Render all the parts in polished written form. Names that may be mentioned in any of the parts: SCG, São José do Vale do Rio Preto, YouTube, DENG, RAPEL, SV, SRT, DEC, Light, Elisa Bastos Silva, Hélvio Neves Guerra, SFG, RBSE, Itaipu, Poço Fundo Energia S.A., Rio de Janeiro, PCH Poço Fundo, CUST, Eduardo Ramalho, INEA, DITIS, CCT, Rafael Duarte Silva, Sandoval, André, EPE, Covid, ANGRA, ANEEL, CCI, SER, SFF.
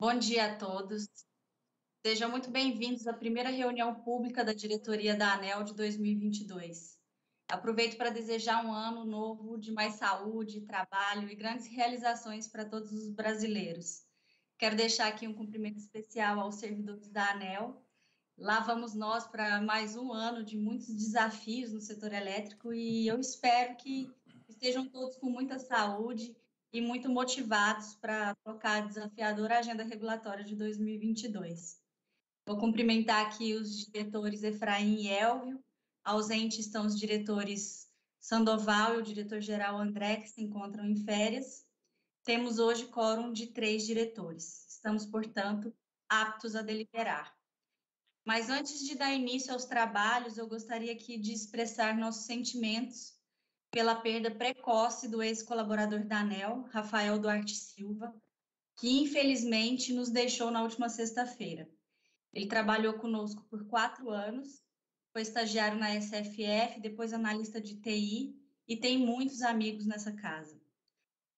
Bom dia a todos. Sejam muito bem-vindos à primeira reunião pública da diretoria da ANEEL de 2022. Aproveito para desejar um ano novo de mais saúde, trabalho e grandes realizações para todos os brasileiros. Quero deixar aqui um cumprimento especial aos servidores da ANEEL. Lá vamos nós para mais um ano de muitos desafios no setor elétrico e eu espero que estejam todos com muita saúde e muito motivados para tocar a desafiadora agenda regulatória de 2022. Vou cumprimentar aqui os diretores Efraim e Hélvio. Ausentes estão os diretores Sandoval e o diretor-geral André, que se encontram em férias. Temos hoje quórum de 3 diretores. Estamos, portanto, aptos a deliberar. Mas antes de dar início aos trabalhos, eu gostaria aqui de expressar nossos sentimentos pela perda precoce do ex-colaborador da ANEEL, Rafael Duarte Silva, que infelizmente nos deixou na última sexta-feira. Ele trabalhou conosco por 4 anos, foi estagiário na SFF, depois analista de TI e tem muitos amigos nessa casa.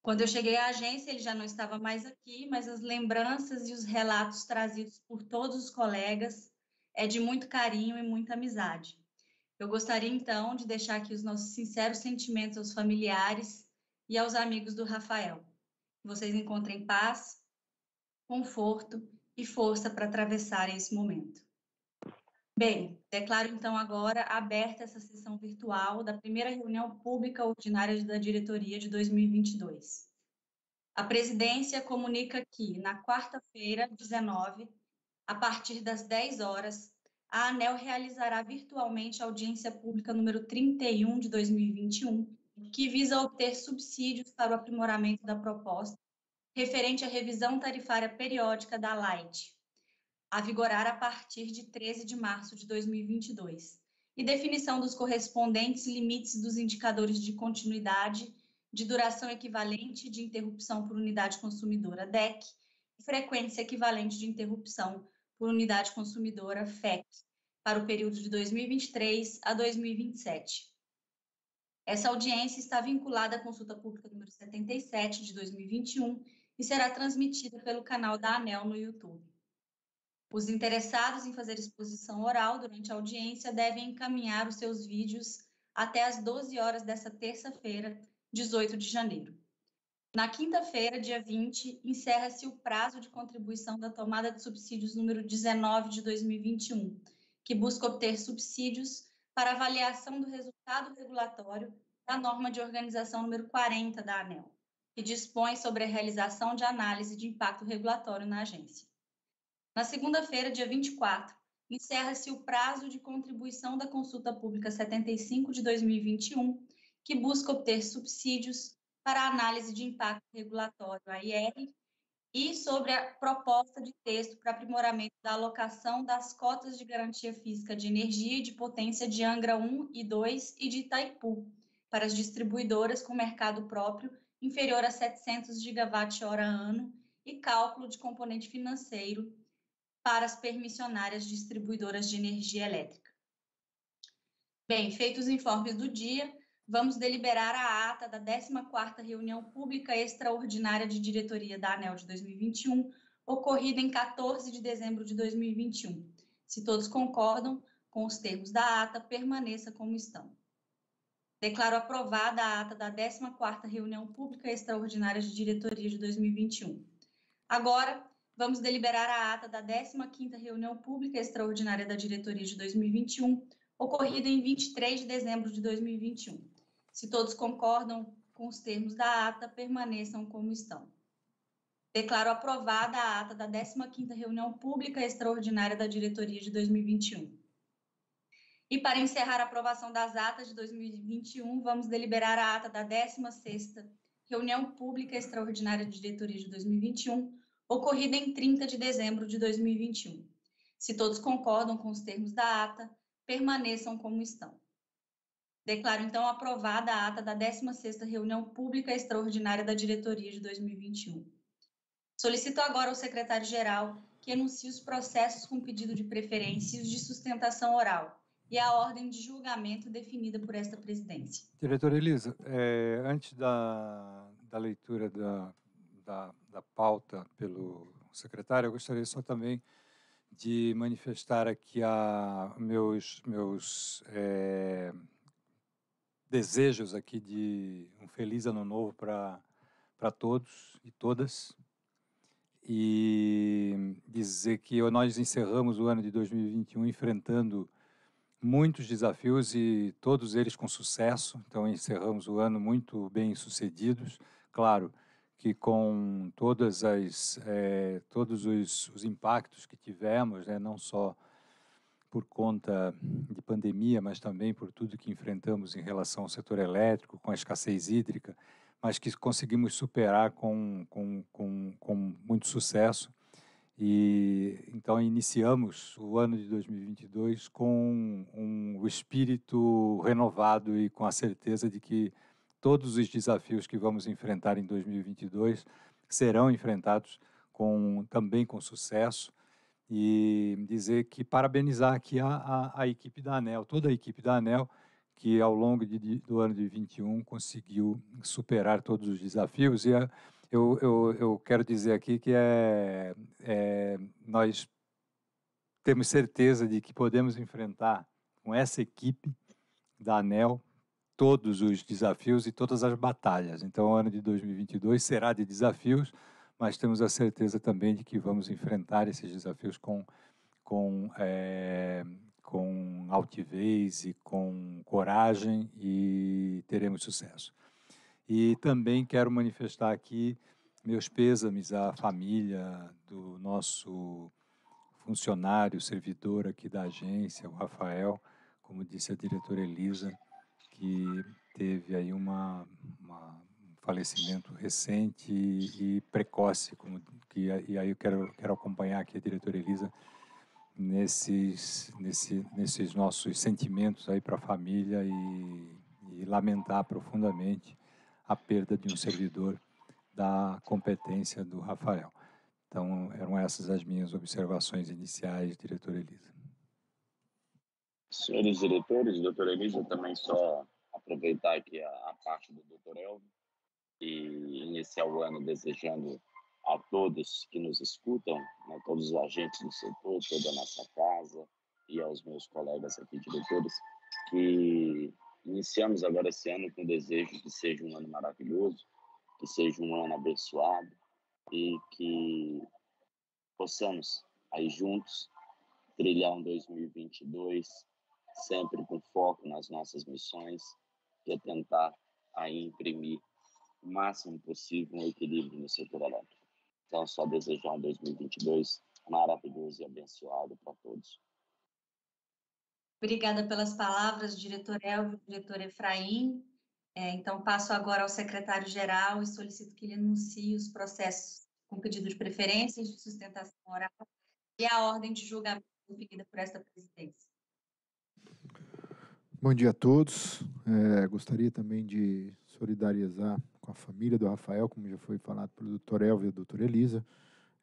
Quando eu cheguei à agência, ele já não estava mais aqui, mas as lembranças e os relatos trazidos por todos os colegas é de muito carinho e muita amizade. Eu gostaria, então, de deixar aqui os nossos sinceros sentimentos aos familiares e aos amigos do Rafael. Que vocês encontrem paz, conforto e força para atravessarem esse momento. Bem, declaro, então, agora aberta essa sessão virtual da primeira reunião pública ordinária da diretoria de 2022. A presidência comunica que, na quarta-feira, 19, a partir das 10 horas, a ANEEL realizará virtualmente a audiência pública número 31 de 2021, que visa obter subsídios para o aprimoramento da proposta referente à revisão tarifária periódica da Light, a vigorar a partir de 13 de março de 2022, e definição dos correspondentes limites dos indicadores de continuidade, de duração equivalente de interrupção por unidade consumidora, DEC, e frequência equivalente de interrupção por unidade consumidora, FEC, para o período de 2023 a 2027. Essa audiência está vinculada à consulta pública número 77 de 2021 e será transmitida pelo canal da ANEEL no YouTube. Os interessados em fazer exposição oral durante a audiência devem encaminhar os seus vídeos até às 12 horas desta terça-feira, 18 de janeiro. Na quinta-feira, dia 20, encerra-se o prazo de contribuição da tomada de subsídios número 19 de 2021, que busca obter subsídios para avaliação do resultado regulatório da norma de organização número 40 da ANEEL, que dispõe sobre a realização de análise de impacto regulatório na agência. Na segunda-feira, dia 24, encerra-se o prazo de contribuição da consulta pública 75 de 2021, que busca obter subsídios para a análise de impacto regulatório, AIR, e sobre a proposta de texto para aprimoramento da alocação das cotas de garantia física de energia e de potência de Angra 1 e 2 e de Itaipu, para as distribuidoras com mercado próprio inferior a 700 GWh ano e cálculo de componente financeiro para as permissionárias distribuidoras de energia elétrica. Bem, feitos os informes do dia, vamos deliberar a ata da 14ª Reunião Pública Extraordinária de Diretoria da ANEEL de 2021, ocorrida em 14 de dezembro de 2021. Se todos concordam com os termos da ata, permaneça como estão. Declaro aprovada a ata da 14ª Reunião Pública Extraordinária de Diretoria de 2021. Agora, vamos deliberar a ata da 15ª Reunião Pública Extraordinária da Diretoria de 2021, ocorrida em 23 de dezembro de 2021. Se todos concordam com os termos da ata, permaneçam como estão. Declaro aprovada a ata da 15ª Reunião Pública Extraordinária da Diretoria de 2021. E para encerrar a aprovação das atas de 2021, vamos deliberar a ata da 16ª Reunião Pública Extraordinária da Diretoria de 2021, ocorrida em 30 de dezembro de 2021. Se todos concordam com os termos da ata, permaneçam como estão. Declaro, então, aprovada a ata da 16ª Reunião Pública Extraordinária da Diretoria de 2021. Solicito agora ao secretário-geral que enuncie os processos com pedido de preferência e os de sustentação oral e a ordem de julgamento definida por esta presidência. Diretora Elisa, antes da leitura da pauta pelo secretário, eu gostaria só também de manifestar aqui meus desejos aqui de um feliz ano novo para todos e todas, e dizer que nós encerramos o ano de 2021 enfrentando muitos desafios e todos eles com sucesso. Então, encerramos o ano muito bem sucedidos, claro que com todos os impactos que tivemos, né, não só por conta de pandemia, mas também por tudo que enfrentamos em relação ao setor elétrico, com a escassez hídrica, mas que conseguimos superar com muito sucesso. E então iniciamos o ano de 2022 com um espírito renovado e com a certeza de que todos os desafios que vamos enfrentar em 2022 serão enfrentados também com sucesso, e dizer que parabenizar aqui a equipe da ANEEL, toda a equipe da ANEEL, que ao longo do ano de 21 conseguiu superar todos os desafios. E eu quero dizer aqui que nós temos certeza de que podemos enfrentar com essa equipe da ANEEL todos os desafios e todas as batalhas. Então, o ano de 2022 será de desafios, mas temos a certeza também de que vamos enfrentar esses desafios com altivez e com coragem, e teremos sucesso. E também quero manifestar aqui meus pêsames à família do nosso funcionário, servidor aqui da agência, o Rafael, como disse a diretora Elisa, que teve aí um falecimento recente e precoce, e aí eu quero acompanhar aqui a diretora Elisa nesses nossos sentimentos aí para a família e lamentar profundamente a perda de um servidor da competência do Rafael. Então, eram essas as minhas observações iniciais, diretora Elisa. Senhores diretores, doutora Elisa, também só aproveitar aqui a parte do doutor Hélvio e iniciar o ano desejando a todos que nos escutam, né, todos os agentes do setor, toda a nossa casa, e aos meus colegas aqui, diretores, que iniciamos agora esse ano com o desejo que seja um ano maravilhoso, que seja um ano abençoado, e que possamos, aí juntos, trilhar um 2022 sempre com foco nas nossas missões, e tentar aí imprimir o máximo possível um equilíbrio no setor elétrico. Então, só desejar um 2022 maravilhoso e abençoado para todos. Obrigada pelas palavras, diretor Hélvio, diretor Efraim. Então, passo agora ao secretário-geral e solicito que ele anuncie os processos com pedido de preferências, de sustentação oral e a ordem de julgamento definida por esta presidência. Bom dia a todos. Gostaria também de solidarizar com a família do Rafael, como já foi falado pelo doutor Hélvio e a doutora Elisa.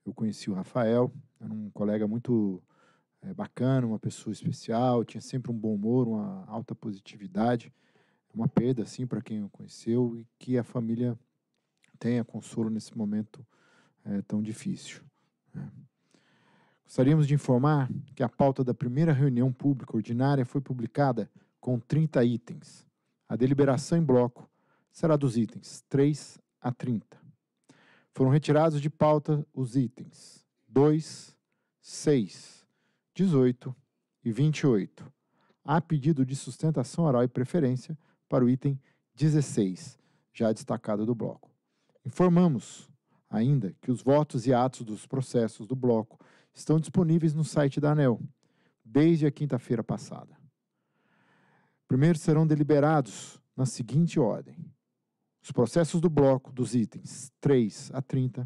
Eu conheci o Rafael, era um colega muito bacana, uma pessoa especial, tinha sempre um bom humor, uma alta positividade. Uma perda, assim, para quem o conheceu, e que a família tenha consolo nesse momento tão difícil. Gostaríamos de informar que a pauta da primeira reunião pública ordinária foi publicada com 30 itens. A deliberação em bloco será dos itens 3 a 30. Foram retirados de pauta os itens 2, 6, 18 e 28. Há pedido de sustentação oral e preferência para o item 16, já destacado do bloco. Informamos ainda que os votos e atos dos processos do bloco estão disponíveis no site da ANEEL desde a quinta-feira passada. Primeiro serão deliberados na seguinte ordem: os processos do bloco dos itens 3 a 30,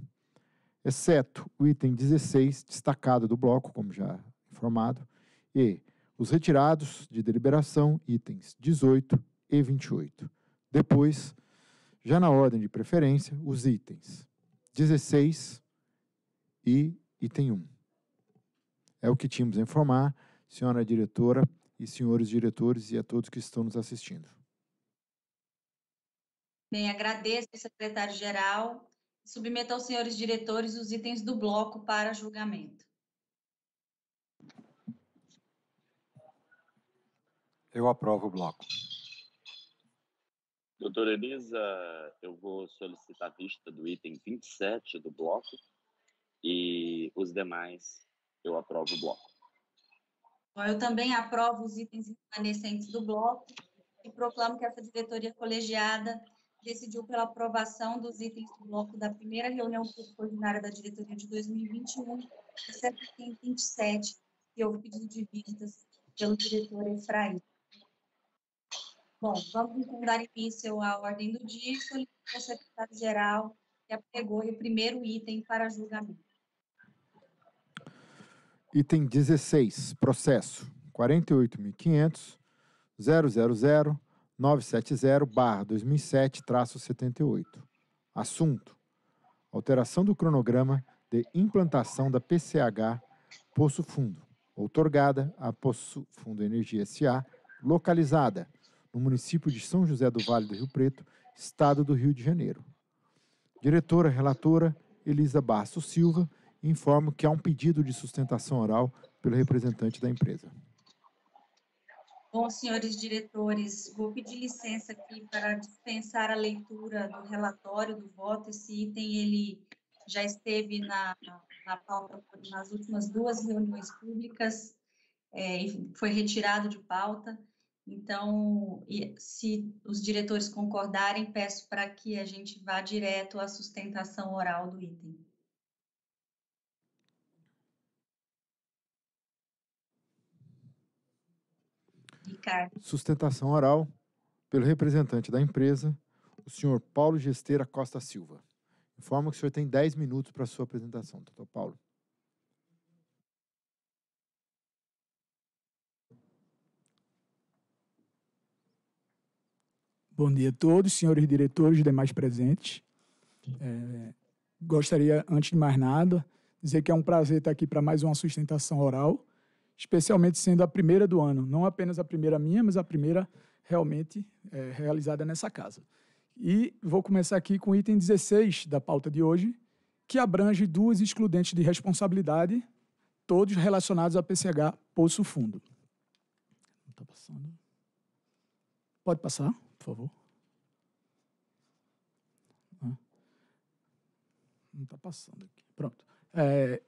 exceto o item 16, destacado do bloco, como já informado, e os retirados de deliberação, itens 18 e 28. Depois, já na ordem de preferência, os itens 16 e item 1. É o que tínhamos a informar, senhora diretora e senhores diretores, e a todos que estão nos assistindo. Bem, agradeço ao secretário-geral Submeto aos senhores diretores os itens do bloco para julgamento. Eu aprovo o bloco. Doutora Elisa, eu vou solicitar a vista do item 27 do bloco e os demais eu aprovo o bloco. Eu também aprovo os itens remanescentes do bloco e proclamo que essa diretoria colegiada decidiu pela aprovação dos itens do bloco da primeira reunião ordinária da diretoria de 2021, exceto o item 27, que houve pedido de vistas pelo diretor Efraim. Bom, vamos dar início à ordem do dia e solicito ao secretário-geral que apregou o primeiro item para julgamento. Item 16, processo 48.500.000.970/2007-78. Assunto: alteração do cronograma de implantação da PCH Poço Fundo, outorgada a Poço Fundo Energia S.A., localizada no município de São José do Vale do Rio Preto, estado do Rio de Janeiro. Diretora relatora Elisa Bastos Silva informa que há um pedido de sustentação oral pelo representante da empresa. Bom, senhores diretores, vou pedir licença aqui para dispensar a leitura do relatório, do voto. Esse item ele já esteve na pauta nas últimas duas reuniões públicas, foi retirado de pauta. Então, se os diretores concordarem, peço para que a gente vá direto à sustentação oral do item. Ricardo. Sustentação oral pelo representante da empresa, o senhor Paulo Gesteira Costa Silva. Informo que o senhor tem 10 minutos para a sua apresentação, doutor Paulo. Bom dia a todos, senhores diretores e demais presentes. Gostaria, antes de mais nada, dizer que é um prazer estar aqui para mais uma sustentação oral, especialmente sendo a primeira do ano, não apenas a primeira minha, mas a primeira realmente realizada nessa casa. E vou começar aqui com o item 16 da pauta de hoje, que abrange duas excludentes de responsabilidade, todos relacionados à PCH Poço Fundo. Não está passando. Pode passar, por favor. Não está passando aqui. Pronto.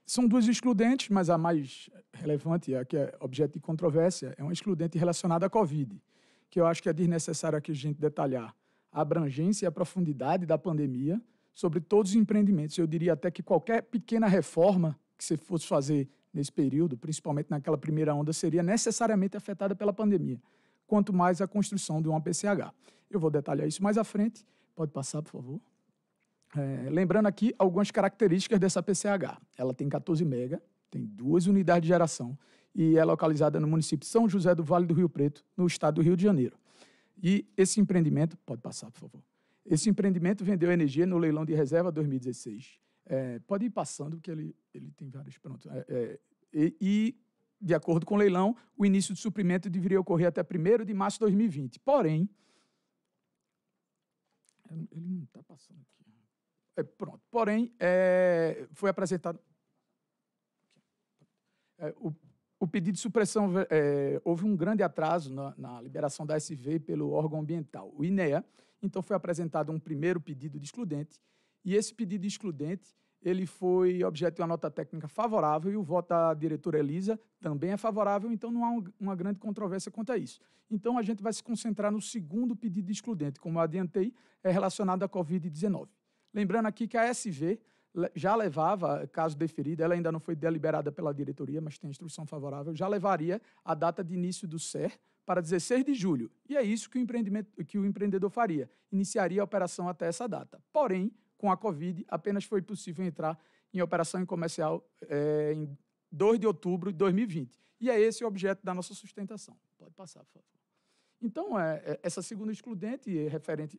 São duas excludentes, mas a mais relevante, a que é objeto de controvérsia, é uma excludente relacionada à Covid, que eu acho que é desnecessário aqui a gente detalhar a abrangência e a profundidade da pandemia sobre todos os empreendimentos. Eu diria até que qualquer pequena reforma que você fosse fazer nesse período, principalmente naquela primeira onda, seria necessariamente afetada pela pandemia, quanto mais a construção de uma PCH. Eu vou detalhar isso mais à frente. Pode passar, por favor. Lembrando aqui algumas características dessa PCH. Ela tem 14 mega, tem 2 unidades de geração e é localizada no município de São José do Vale do Rio Preto, no estado do Rio de Janeiro. E esse empreendimento, pode passar, por favor. Esse empreendimento vendeu energia no leilão de reserva 2016. Pode ir passando, porque ele tem vários. Pronto. De acordo com o leilão, o início de suprimento deveria ocorrer até 1º de março de 2020. Porém, ele não está passando aqui. Pronto. Porém, foi apresentado... O pedido de supressão... Houve um grande atraso na liberação da SV pelo órgão ambiental, o INEA. Então, foi apresentado um primeiro pedido de excludente. E esse pedido de excludente ele foi objeto de uma nota técnica favorável e o voto da diretora Elisa também é favorável, então não há uma grande controvérsia quanto a isso. Então, a gente vai se concentrar no segundo pedido de excludente, como eu adiantei, é relacionado à Covid-19. Lembrando aqui que a SV já levava, caso deferido, ela ainda não foi deliberada pela diretoria, mas tem instrução favorável, já levaria a data de início do SER para 16 de julho. E é isso que o empreendedor faria, iniciaria a operação até essa data. Porém, com a Covid, apenas foi possível entrar em operação comercial em 2 de outubro de 2020. E é esse o objeto da nossa sustentação. Pode passar, por favor. Então, essa segunda excludente, referente...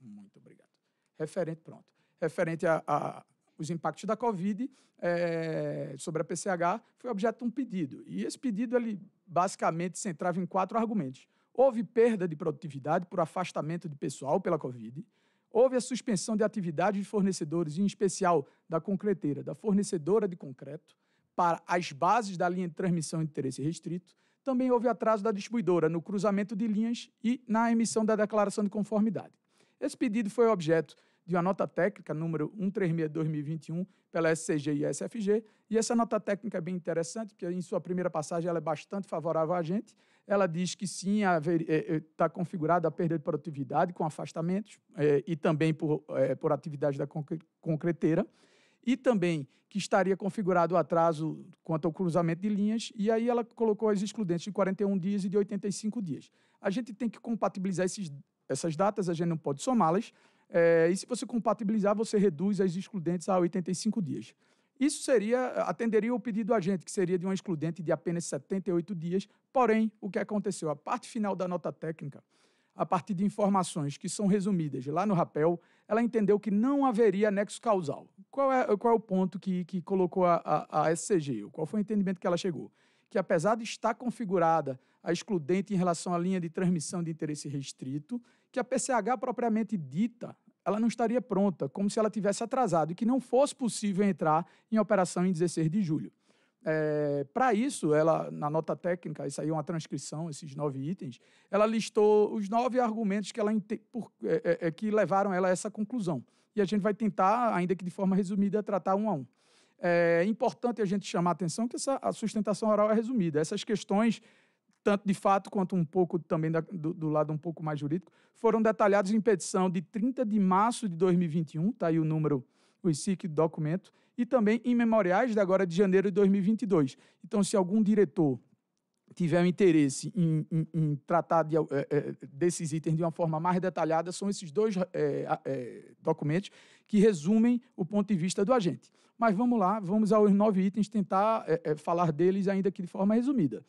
Muito obrigado. Referente, pronto. Referente aos impactos da Covid sobre a PCH, foi objeto de um pedido. E esse pedido, ele basicamente centrava em 4 argumentos. Houve perda de produtividade por afastamento de pessoal pela Covid, Houve a suspensão de atividades de fornecedores, em especial da concreteira, da fornecedora de concreto, para as bases da linha de transmissão de interesse restrito. Também houve atraso da distribuidora no cruzamento de linhas e na emissão da declaração de conformidade. Esse pedido foi objeto de uma nota técnica número 136/2021 pela SCG e SFG, e essa nota técnica é bem interessante, porque em sua primeira passagem ela é bastante favorável a gente. Ela diz que sim, está configurada a perda de produtividade com afastamentos e também por atividades da concreteira, e também que estaria configurado o atraso quanto ao cruzamento de linhas, e aí ela colocou as excludentes de 41 dias e de 85 dias. A gente tem que compatibilizar essas datas, a gente não pode somá-las, e se você compatibilizar, você reduz as excludentes a 85 dias. Isso atenderia ao pedido do agente, que seria de uma excludente de apenas 78 dias, porém, o que aconteceu? A parte final da nota técnica, a partir de informações que são resumidas lá no rapel, ela entendeu que não haveria nexo causal. Qual é o ponto que colocou a SCG? Qual foi o entendimento que ela chegou? Que apesar de estar configurada a excludente em relação à linha de transmissão de interesse restrito, que a PCH propriamente dita, ela não estaria pronta, como se ela tivesse atrasado, e que não fosse possível entrar em operação em 16 de julho. Para isso, ela, na nota técnica, isso aí é uma transcrição, esses 9 itens, ela listou os 9 argumentos que, que levaram ela a essa conclusão. E a gente vai tentar, ainda que de forma resumida, tratar um a um. É importante a gente chamar a atenção que a sustentação oral é resumida. Essas questões, tanto de fato quanto um pouco também do lado um pouco mais jurídico, foram detalhadas em petição de 30 de março de 2021, está aí o número, o ICIC do documento, e também em memoriais de agora de janeiro de 2022. Então, se algum diretor tiver um interesse em tratar desses itens de uma forma mais detalhada, são esses 2 documentos que resumem o ponto de vista do agente. Mas vamos lá, vamos aos 9 itens, tentar falar deles ainda que de forma resumida.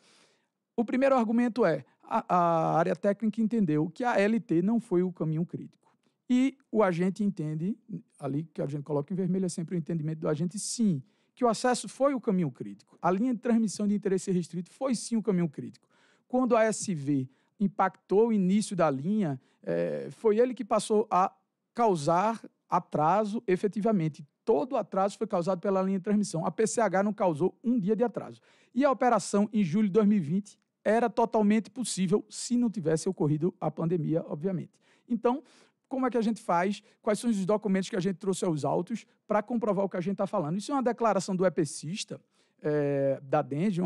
O primeiro argumento é, a área técnica entendeu que a LT não foi o caminho crítico. E o agente entende, ali que a gente coloca em vermelho é sempre o entendimento do agente, sim, que o acesso foi o caminho crítico. A linha de transmissão de interesse restrito foi sim o caminho crítico. Quando a SV impactou o início da linha, foi ele que passou a causar atraso efetivamente. Todo o atraso foi causado pela linha de transmissão. A PCH não causou um dia de atraso. E a operação em julho de 2020 era totalmente possível se não tivesse ocorrido a pandemia, obviamente. Então, como é que a gente faz, quais são os documentos que a gente trouxe aos autos para comprovar o que a gente está falando. Isso é uma declaração do EPECista, da DENG,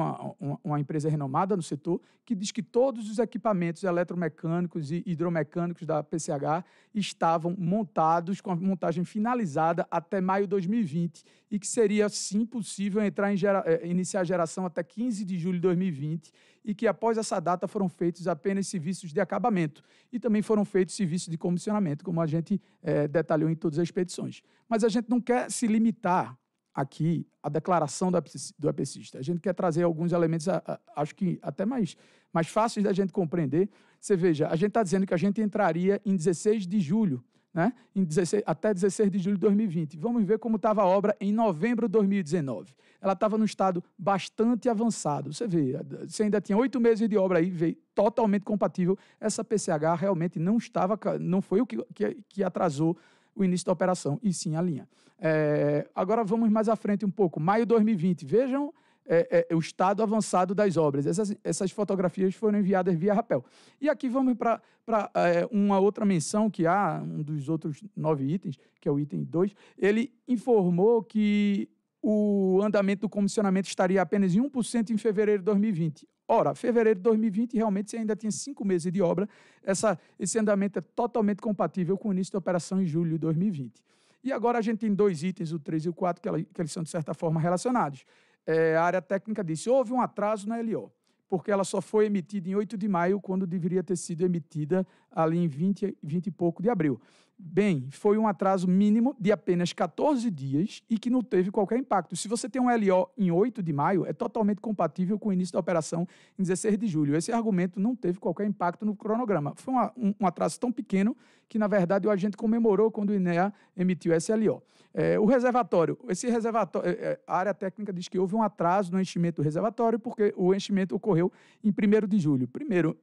uma empresa renomada no setor, que diz que todos os equipamentos eletromecânicos e hidromecânicos da PCH estavam montados, com a montagem finalizada até maio de 2020, e que seria, sim, possível iniciar a geração até 15 de julho de 2020, e que após essa data foram feitos apenas serviços de acabamento e também foram feitos serviços de comissionamento, como a gente detalhou em todas as petições. Mas a gente não quer se limitar aqui à declaração do EPECista. A gente quer trazer alguns elementos, acho que até mais fáceis da gente compreender. Você veja, a gente está dizendo que a gente entraria em 16 de julho, né? Até 16 de julho de 2020. Vamos ver como estava a obra em novembro de 2019. Ela estava num estado bastante avançado. Você vê, você ainda tinha 8 meses de obra aí, veio totalmente compatível. Essa PCH realmente não foi o que atrasou o início da operação, e sim a linha. Agora vamos mais à frente um pouco. Maio de 2020, vejam o estado avançado das obras. Essas fotografias foram enviadas via rapel. E aqui vamos para uma outra menção que há, um dos outros 9 itens, que é o item 2, ele informou que o andamento do comissionamento estaria apenas em 1% em fevereiro de 2020. Ora, fevereiro de 2020, realmente, você ainda tinha 5 meses de obra. Esse andamento é totalmente compatível com o início da operação em julho de 2020. E agora a gente tem 2 itens, o 3 e o 4, que eles são, de certa forma, relacionados. A área técnica disse, houve um atraso na LO, porque ela só foi emitida em 8 de maio, quando deveria ter sido emitida ali em 20 e pouco de abril. Bem, foi um atraso mínimo de apenas 14 dias e que não teve qualquer impacto. Se você tem um LO em 8 de maio, é totalmente compatível com o início da operação em 16 de julho. Esse argumento não teve qualquer impacto no cronograma. Foi um atraso tão pequeno que, na verdade, o agente comemorou quando o INEA emitiu esse LO. O reservatório, a área técnica diz que houve um atraso no enchimento do reservatório porque o enchimento ocorreu em 1º de julho. Primeiro,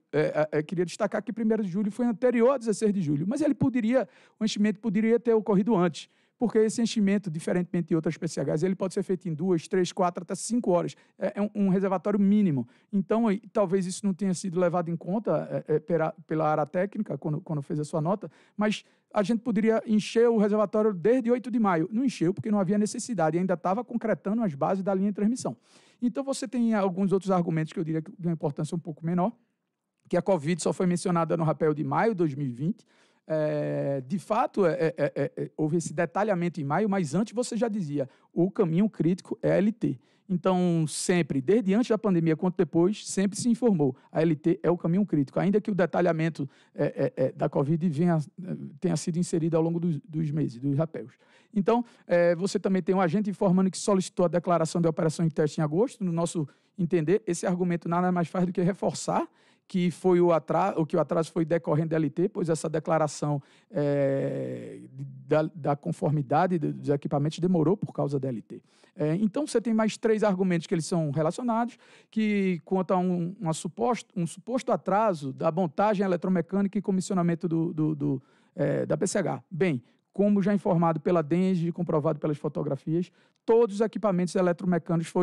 queria destacar que 1º de julho foi anterior a 16 de julho, mas ele poderia o enchimento poderia ter ocorrido antes, porque esse enchimento, diferentemente de outras PCHs, ele pode ser feito em 2, 3, 4, até 5 horas. É um reservatório mínimo. Então, talvez isso não tenha sido levado em conta pela área técnica, quando fez a sua nota, mas a gente poderia encher o reservatório desde 8 de maio. Não encheu, porque não havia necessidade, e ainda estava concretando as bases da linha de transmissão. Então, você tem alguns outros argumentos que eu diria que de uma importância um pouco menor, que a Covid só foi mencionada no rapel de maio de 2020, de fato, houve esse detalhamento em maio, mas antes você já dizia, o caminho crítico é a LT. Então, sempre, desde antes da pandemia quanto depois, sempre se informou, a LT é o caminho crítico, ainda que o detalhamento da Covid tenha sido inserido ao longo dos meses, dos rapéus. Então, você também tem um agente informando que solicitou a declaração de operação em teste em agosto. No nosso entender, esse argumento nada mais faz do que reforçar que foi o atraso foi decorrente da LT, pois essa declaração da conformidade dos equipamentos demorou por causa da LT. Então, você tem mais 3 argumentos que eles são relacionados, que quanto a um suposto atraso da montagem eletromecânica e comissionamento da PCH. Bem, como já informado pela DENG e comprovado pelas fotografias, todos os equipamentos eletromecânicos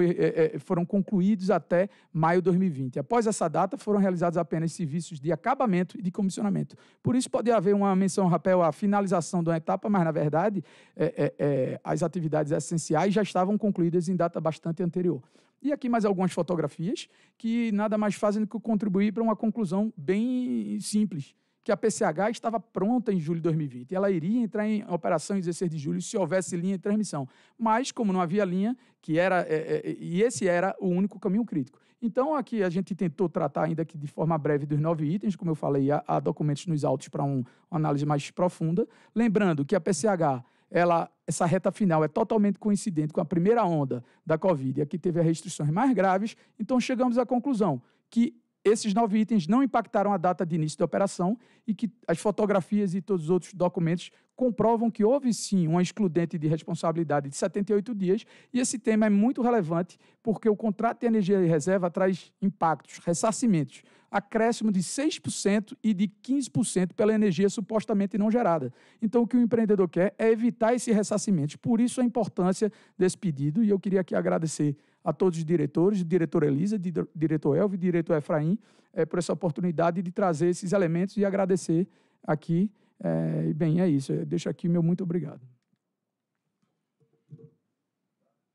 foram concluídos até maio de 2020. Após essa data, foram realizados apenas serviços de acabamento e de comissionamento. Por isso, pode haver uma menção rapel à finalização de uma etapa, mas, na verdade, as atividades essenciais já estavam concluídas em data bastante anterior. E aqui mais algumas fotografias que nada mais fazem do que contribuir para uma conclusão bem simples, que a PCH estava pronta em julho de 2020. Ela iria entrar em operação em 16 de julho se houvesse linha de transmissão. Mas, como não havia linha, e esse era o único caminho crítico. Então, aqui a gente tentou tratar, ainda que de forma breve, dos 9 itens, como eu falei, há documentos nos autos para uma análise mais profunda. Lembrando que a PCH, essa reta final é totalmente coincidente com a primeira onda da Covid, aqui teve as restrições mais graves. Então, chegamos à conclusão que esses 9 itens não impactaram a data de início da operação e que as fotografias e todos os outros documentos comprovam que houve, sim, uma excludente de responsabilidade de 78 dias. E esse tema é muito relevante porque o contrato de energia e reserva traz impactos, ressarcimentos, acréscimo de 6% e de 15% pela energia supostamente não gerada. Então, o que o empreendedor quer é evitar esse ressarcimento. Por isso, a importância desse pedido. E eu queria aqui agradecer a todos os diretores, diretora Elisa, diretor Hélvio, diretor Efraim, por essa oportunidade de trazer esses elementos e agradecer aqui. Bem, é isso. Eu deixo aqui meu muito obrigado.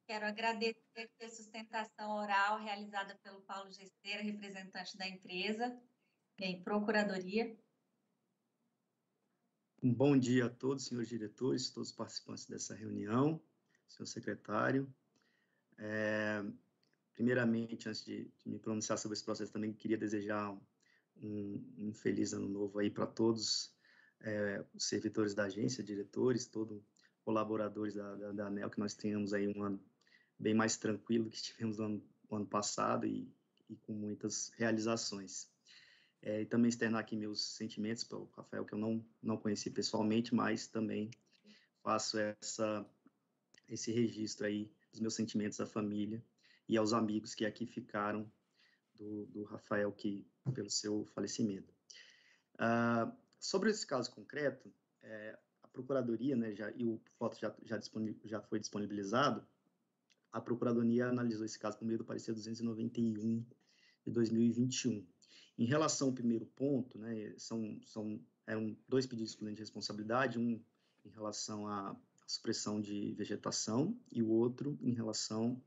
Quero agradecer a sustentação oral realizada pelo Paulo Gesteira, representante da empresa, bem, procuradoria. Um bom dia a todos, senhores diretores, todos os participantes dessa reunião, senhor secretário. Primeiramente, antes de me pronunciar sobre esse processo, também queria desejar um feliz ano novo aí para todos os servidores da agência, diretores, todos colaboradores da ANEEL, que nós tenhamos aí um ano bem mais tranquilo do que tivemos no ano passado e com muitas realizações. E também externar aqui meus sentimentos para o Rafael, que eu não conheci pessoalmente, mas também faço esse registro aí dos meus sentimentos à família e aos amigos que aqui ficaram do Rafael, pelo seu falecimento. Sobre esse caso concreto, a Procuradoria, e o foto já foi disponibilizado, a Procuradoria analisou esse caso por meio do parecer 291 de 2021. Em relação ao primeiro ponto, eram 2 pedidos excludentes de responsabilidade, um em relação à supressão de vegetação e o outro em relação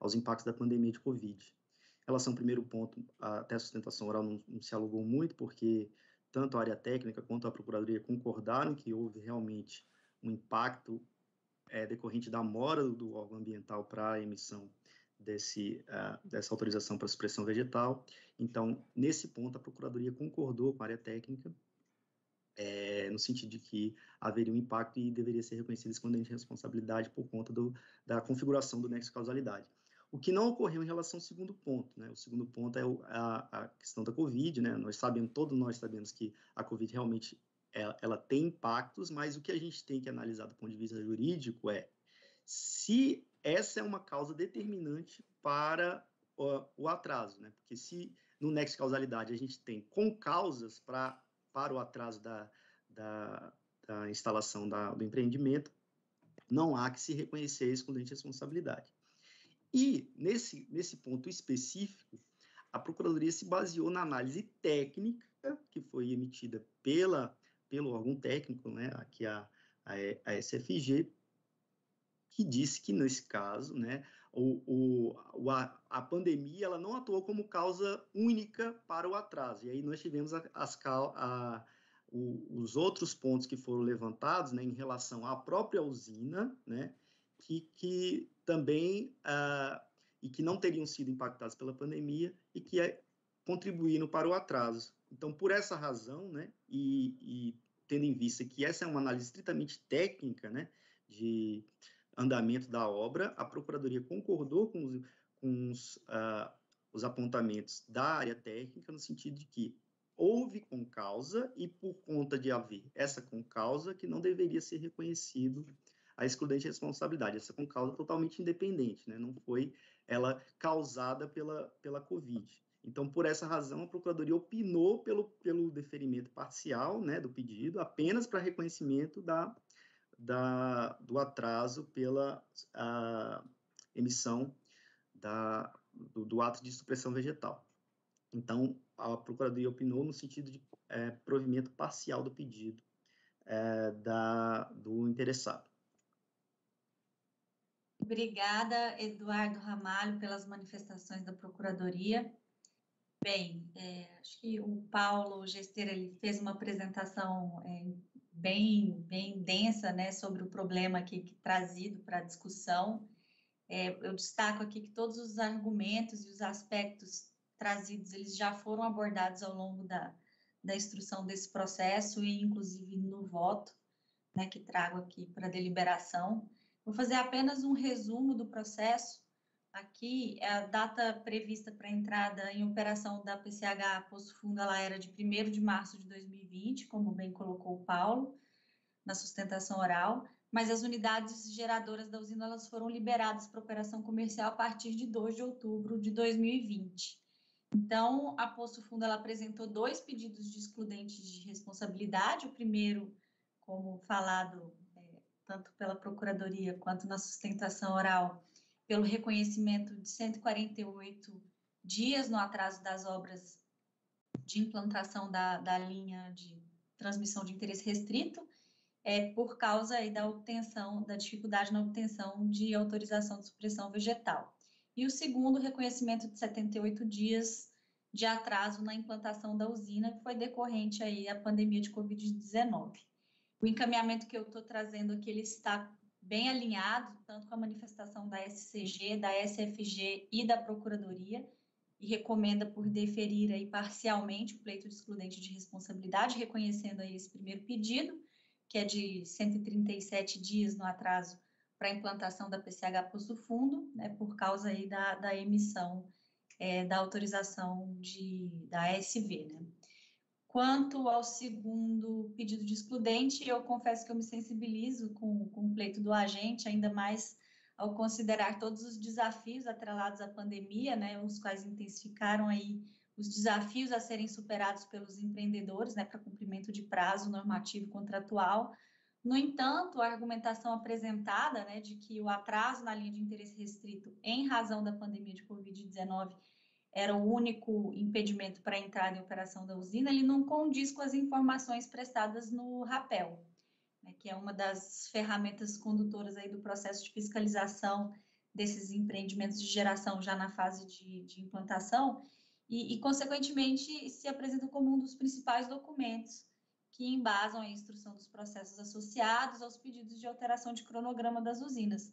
aos impactos da pandemia de Covid. Em relação ao primeiro ponto, até a sustentação oral não se alongou muito, porque tanto a área técnica quanto a Procuradoria concordaram que houve realmente um impacto decorrente da mora do órgão ambiental para a emissão dessa autorização para supressão vegetal. Então, nesse ponto, a Procuradoria concordou com a área técnica, no sentido de que haveria um impacto e deveria ser reconhecida excludente de responsabilidade por conta da configuração do nexo de causalidade. O que não ocorreu em relação ao segundo ponto, O segundo ponto é a questão da Covid, Todos nós sabemos que a Covid realmente ela tem impactos, mas o que a gente tem que analisar do ponto de vista jurídico é se essa é uma causa determinante para o atraso, Porque se no nexo de causalidade a gente tem com causas para o atraso da instalação do empreendimento, não há que se reconhecer a excludente de responsabilidade. E, nesse ponto específico, a Procuradoria se baseou na análise técnica que foi emitida pelo órgão técnico, né, aqui a SFG, que disse que, nesse caso, né, a pandemia ela não atuou como causa única para o atraso. E aí nós tivemos os outros pontos que foram levantados, né, em relação à própria usina, né, que também e que não teriam sido impactados pela pandemia e que contribuíram para o atraso. Então, por essa razão, né, e tendo em vista que essa é uma análise estritamente técnica, né, de andamento da obra, a Procuradoria concordou com os apontamentos da área técnica, no sentido de que houve concausa e, por conta de haver essa concausa, que não deveria ser reconhecido a excludente de responsabilidade. Essa concausa totalmente independente, né? Não foi ela causada pela Covid. Então, por essa razão, a Procuradoria opinou pelo deferimento parcial, né, do pedido, apenas para reconhecimento do atraso pela emissão do ato de supressão vegetal. Então, a Procuradoria opinou no sentido de provimento parcial do pedido do interessado. Obrigada, Eduardo Ramalho, pelas manifestações da Procuradoria. Bem, acho que o Paulo Gesteira, ele fez uma apresentação bem densa, né, sobre o problema aqui trazido para a discussão. Eu destaco aqui que todos os argumentos e os aspectos trazidos, eles já foram abordados ao longo da instrução desse processo e, inclusive, no voto, né, que trago aqui para deliberação. Vou fazer apenas um resumo do processo. Aqui, a data prevista para a entrada em operação da PCH Poço Fundo, ela era de 1º de março de 2020, como bem colocou o Paulo, na sustentação oral, mas as unidades geradoras da usina, elas foram liberadas para operação comercial a partir de 2 de outubro de 2020. Então, a Poço Fundo, ela apresentou 2 pedidos de excludente de responsabilidade, o primeiro, como falado, tanto pela Procuradoria quanto na sustentação oral, pelo reconhecimento de 148 dias no atraso das obras de implantação da linha de transmissão de interesse restrito, por causa aí da dificuldade na obtenção de autorização de supressão vegetal. E o segundo, reconhecimento de 78 dias de atraso na implantação da usina, que foi decorrente aí à pandemia de Covid-19. O encaminhamento que eu estou trazendo aqui, ele está bem alinhado, tanto com a manifestação da SCG, da SFG e da Procuradoria, e recomenda por deferir aí parcialmente o pleito de excludente de responsabilidade, reconhecendo aí esse primeiro pedido, que é de 137 dias no atraso para a implantação da PCH Poço Fundo, né, por causa aí da emissão da autorização da ASV, né? Quanto ao segundo pedido de excludente, eu confesso que eu me sensibilizo com o pleito do agente, ainda mais ao considerar todos os desafios atrelados à pandemia, né, os quais intensificaram aí os desafios a serem superados pelos empreendedores, né, para cumprimento de prazo normativo contratual. No entanto, a argumentação apresentada, né, de que o atraso na linha de interesse restrito em razão da pandemia de Covid-19 era o único impedimento para a entrada em operação da usina, ele não condiz com as informações prestadas no RAPEL, né, que é uma das ferramentas condutoras aí do processo de fiscalização desses empreendimentos de geração já na fase de implantação, e, consequentemente, se apresenta como um dos principais documentos que embasam a instrução dos processos associados aos pedidos de alteração de cronograma das usinas.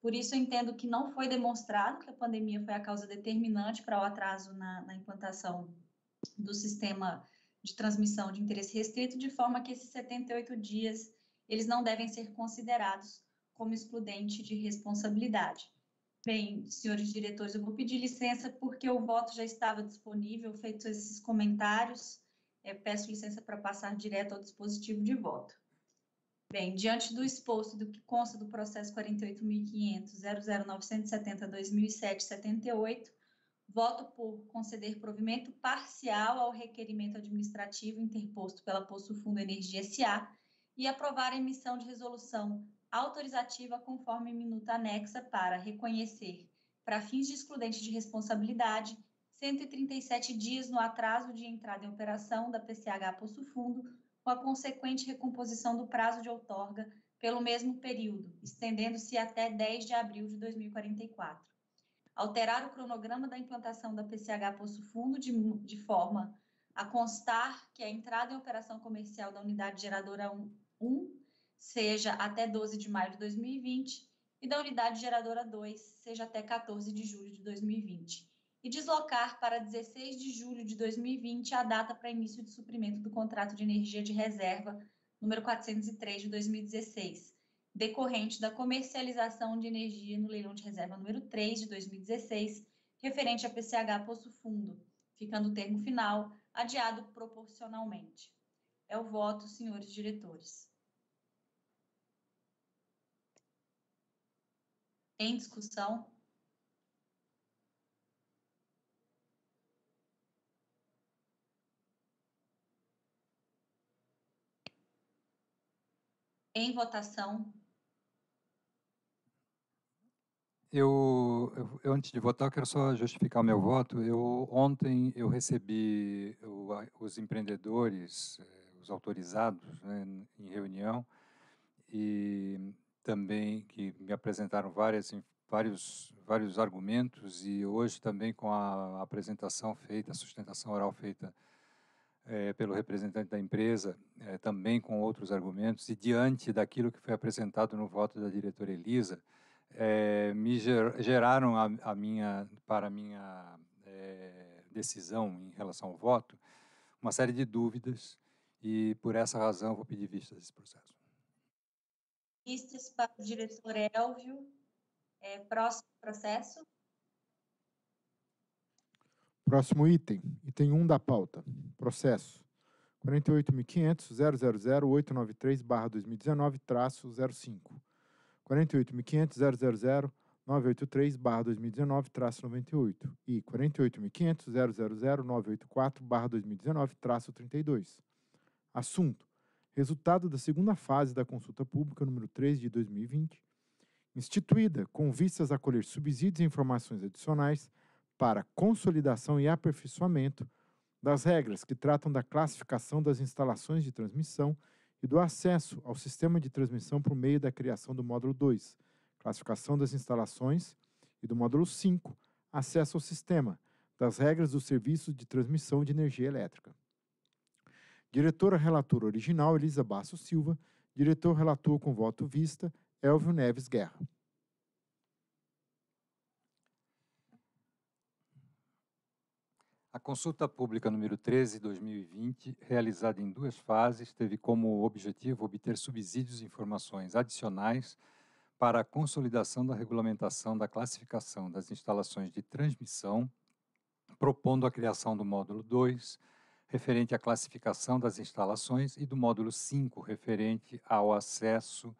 Por isso, eu entendo que não foi demonstrado que a pandemia foi a causa determinante para o atraso na implantação do sistema de transmissão de interesse restrito, de forma que esses 78 dias, eles não devem ser considerados como excludente de responsabilidade. Bem, senhores diretores, eu vou pedir licença porque o voto já estava disponível, feitos esses comentários, peço licença para passar direto ao dispositivo de voto. Bem, diante do exposto do que consta do processo 48.500.00970-2007-78, voto por conceder provimento parcial ao requerimento administrativo interposto pela Poço Fundo Energia S.A., e aprovar a emissão de resolução autorizativa conforme minuta anexa para reconhecer, para fins de excludente de responsabilidade, 137 dias no atraso de entrada em operação da PCH Poço Fundo, com a consequente recomposição do prazo de outorga pelo mesmo período, estendendo-se até 10 de abril de 2044. Alterar o cronograma da implantação da PCH Poço Fundo de forma a constar que a entrada em operação comercial da unidade geradora 1 seja até 12 de maio de 2020 e da unidade geradora 2 seja até 14 de julho de 2020. E deslocar para 16 de julho de 2020 a data para início de suprimento do contrato de energia de reserva número 403 de 2016, decorrente da comercialização de energia no leilão de reserva número 3 de 2016, referente a PCH Poço Fundo, ficando o termo final adiado proporcionalmente. É o voto, senhores diretores. Em discussão? Em votação. Eu antes de votar, eu quero só justificar o meu voto. Ontem eu recebi os empreendedores, os autorizados, né, em reunião, e também que me apresentaram vários argumentos, e hoje também com a apresentação feita, a sustentação oral feita pelo representante da empresa, também com outros argumentos, e diante daquilo que foi apresentado no voto da diretora Elisa, me geraram para a minha decisão em relação ao voto uma série de dúvidas, e por essa razão vou pedir vistas desse processo. Vistas para o diretor Hélvio. Próximo processo. Próximo item, item 1 da pauta, processo 48.500.000.893/2019-05. 48.500.000.983/2019-98 e 48.500.000.984/2019-32. Assunto: resultado da segunda fase da consulta pública número 3 de 2020, instituída com vistas a colher subsídios e informações adicionais para consolidação e aperfeiçoamento das regras que tratam da classificação das instalações de transmissão e do acesso ao sistema de transmissão por meio da criação do módulo 2, classificação das instalações, e do módulo 5, acesso ao sistema, das regras do serviço de transmissão de energia elétrica. Diretora relatora original, Elisa Bastos Silva. Diretor relator com voto vista, Hélvio Neves Guerra. A consulta pública número 13/2020, realizada em duas fases, teve como objetivo obter subsídios e informações adicionais para a consolidação da regulamentação da classificação das instalações de transmissão, propondo a criação do módulo 2, referente à classificação das instalações, e do módulo 5, referente ao acesso,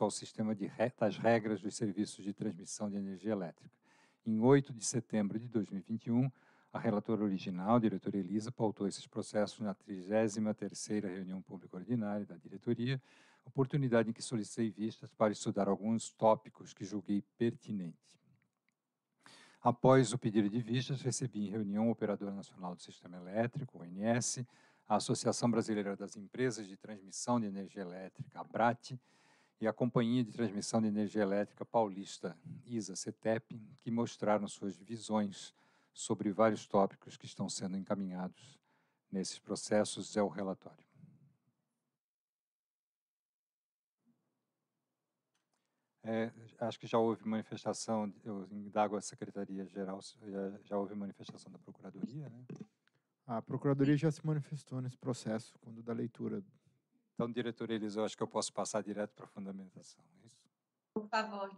ao sistema das regras dos serviços de transmissão de energia elétrica. Em 8 de setembro de 2021, a relatora original, a diretora Elisa, pautou esses processos na 33ª reunião pública ordinária da diretoria, oportunidade em que solicitei vistas para estudar alguns tópicos que julguei pertinente. Após o pedido de vistas, recebi em reunião o Operador Nacional do Sistema Elétrico, ONS, a Associação Brasileira das Empresas de Transmissão de Energia Elétrica, ABRATE, e a Companhia de Transmissão de Energia Elétrica Paulista, ISA CTEEP, que mostraram suas visões sobre vários tópicos que estão sendo encaminhados nesses processos. É o relatório. Acho que já houve manifestação, eu indago a Secretaria-Geral, já houve manifestação da Procuradoria, né? A Procuradoria já se manifestou nesse processo, quando da leitura. Então, diretora Elisa, eu acho que eu posso passar direto para a fundamentação, é isso? Por favor.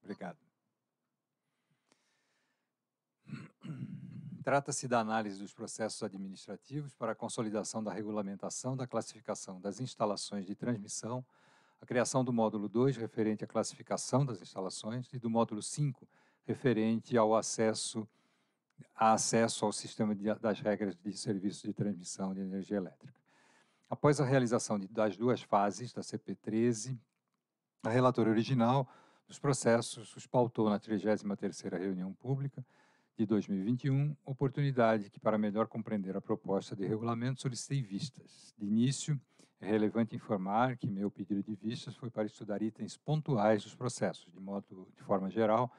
Obrigado. Trata-se da análise dos processos administrativos para a consolidação da regulamentação da classificação das instalações de transmissão, a criação do módulo 2, referente à classificação das instalações, e do módulo 5, referente ao acesso ao sistema das regras de serviço de transmissão de energia elétrica. Após a realização das duas fases da CP13, a relatora original dos processos os pautou na 33ª reunião pública de 2021, oportunidade que, para melhor compreender a proposta de regulamento, solicitei vistas. De início, é relevante informar que meu pedido de vistas foi para estudar itens pontuais dos processos. De forma geral,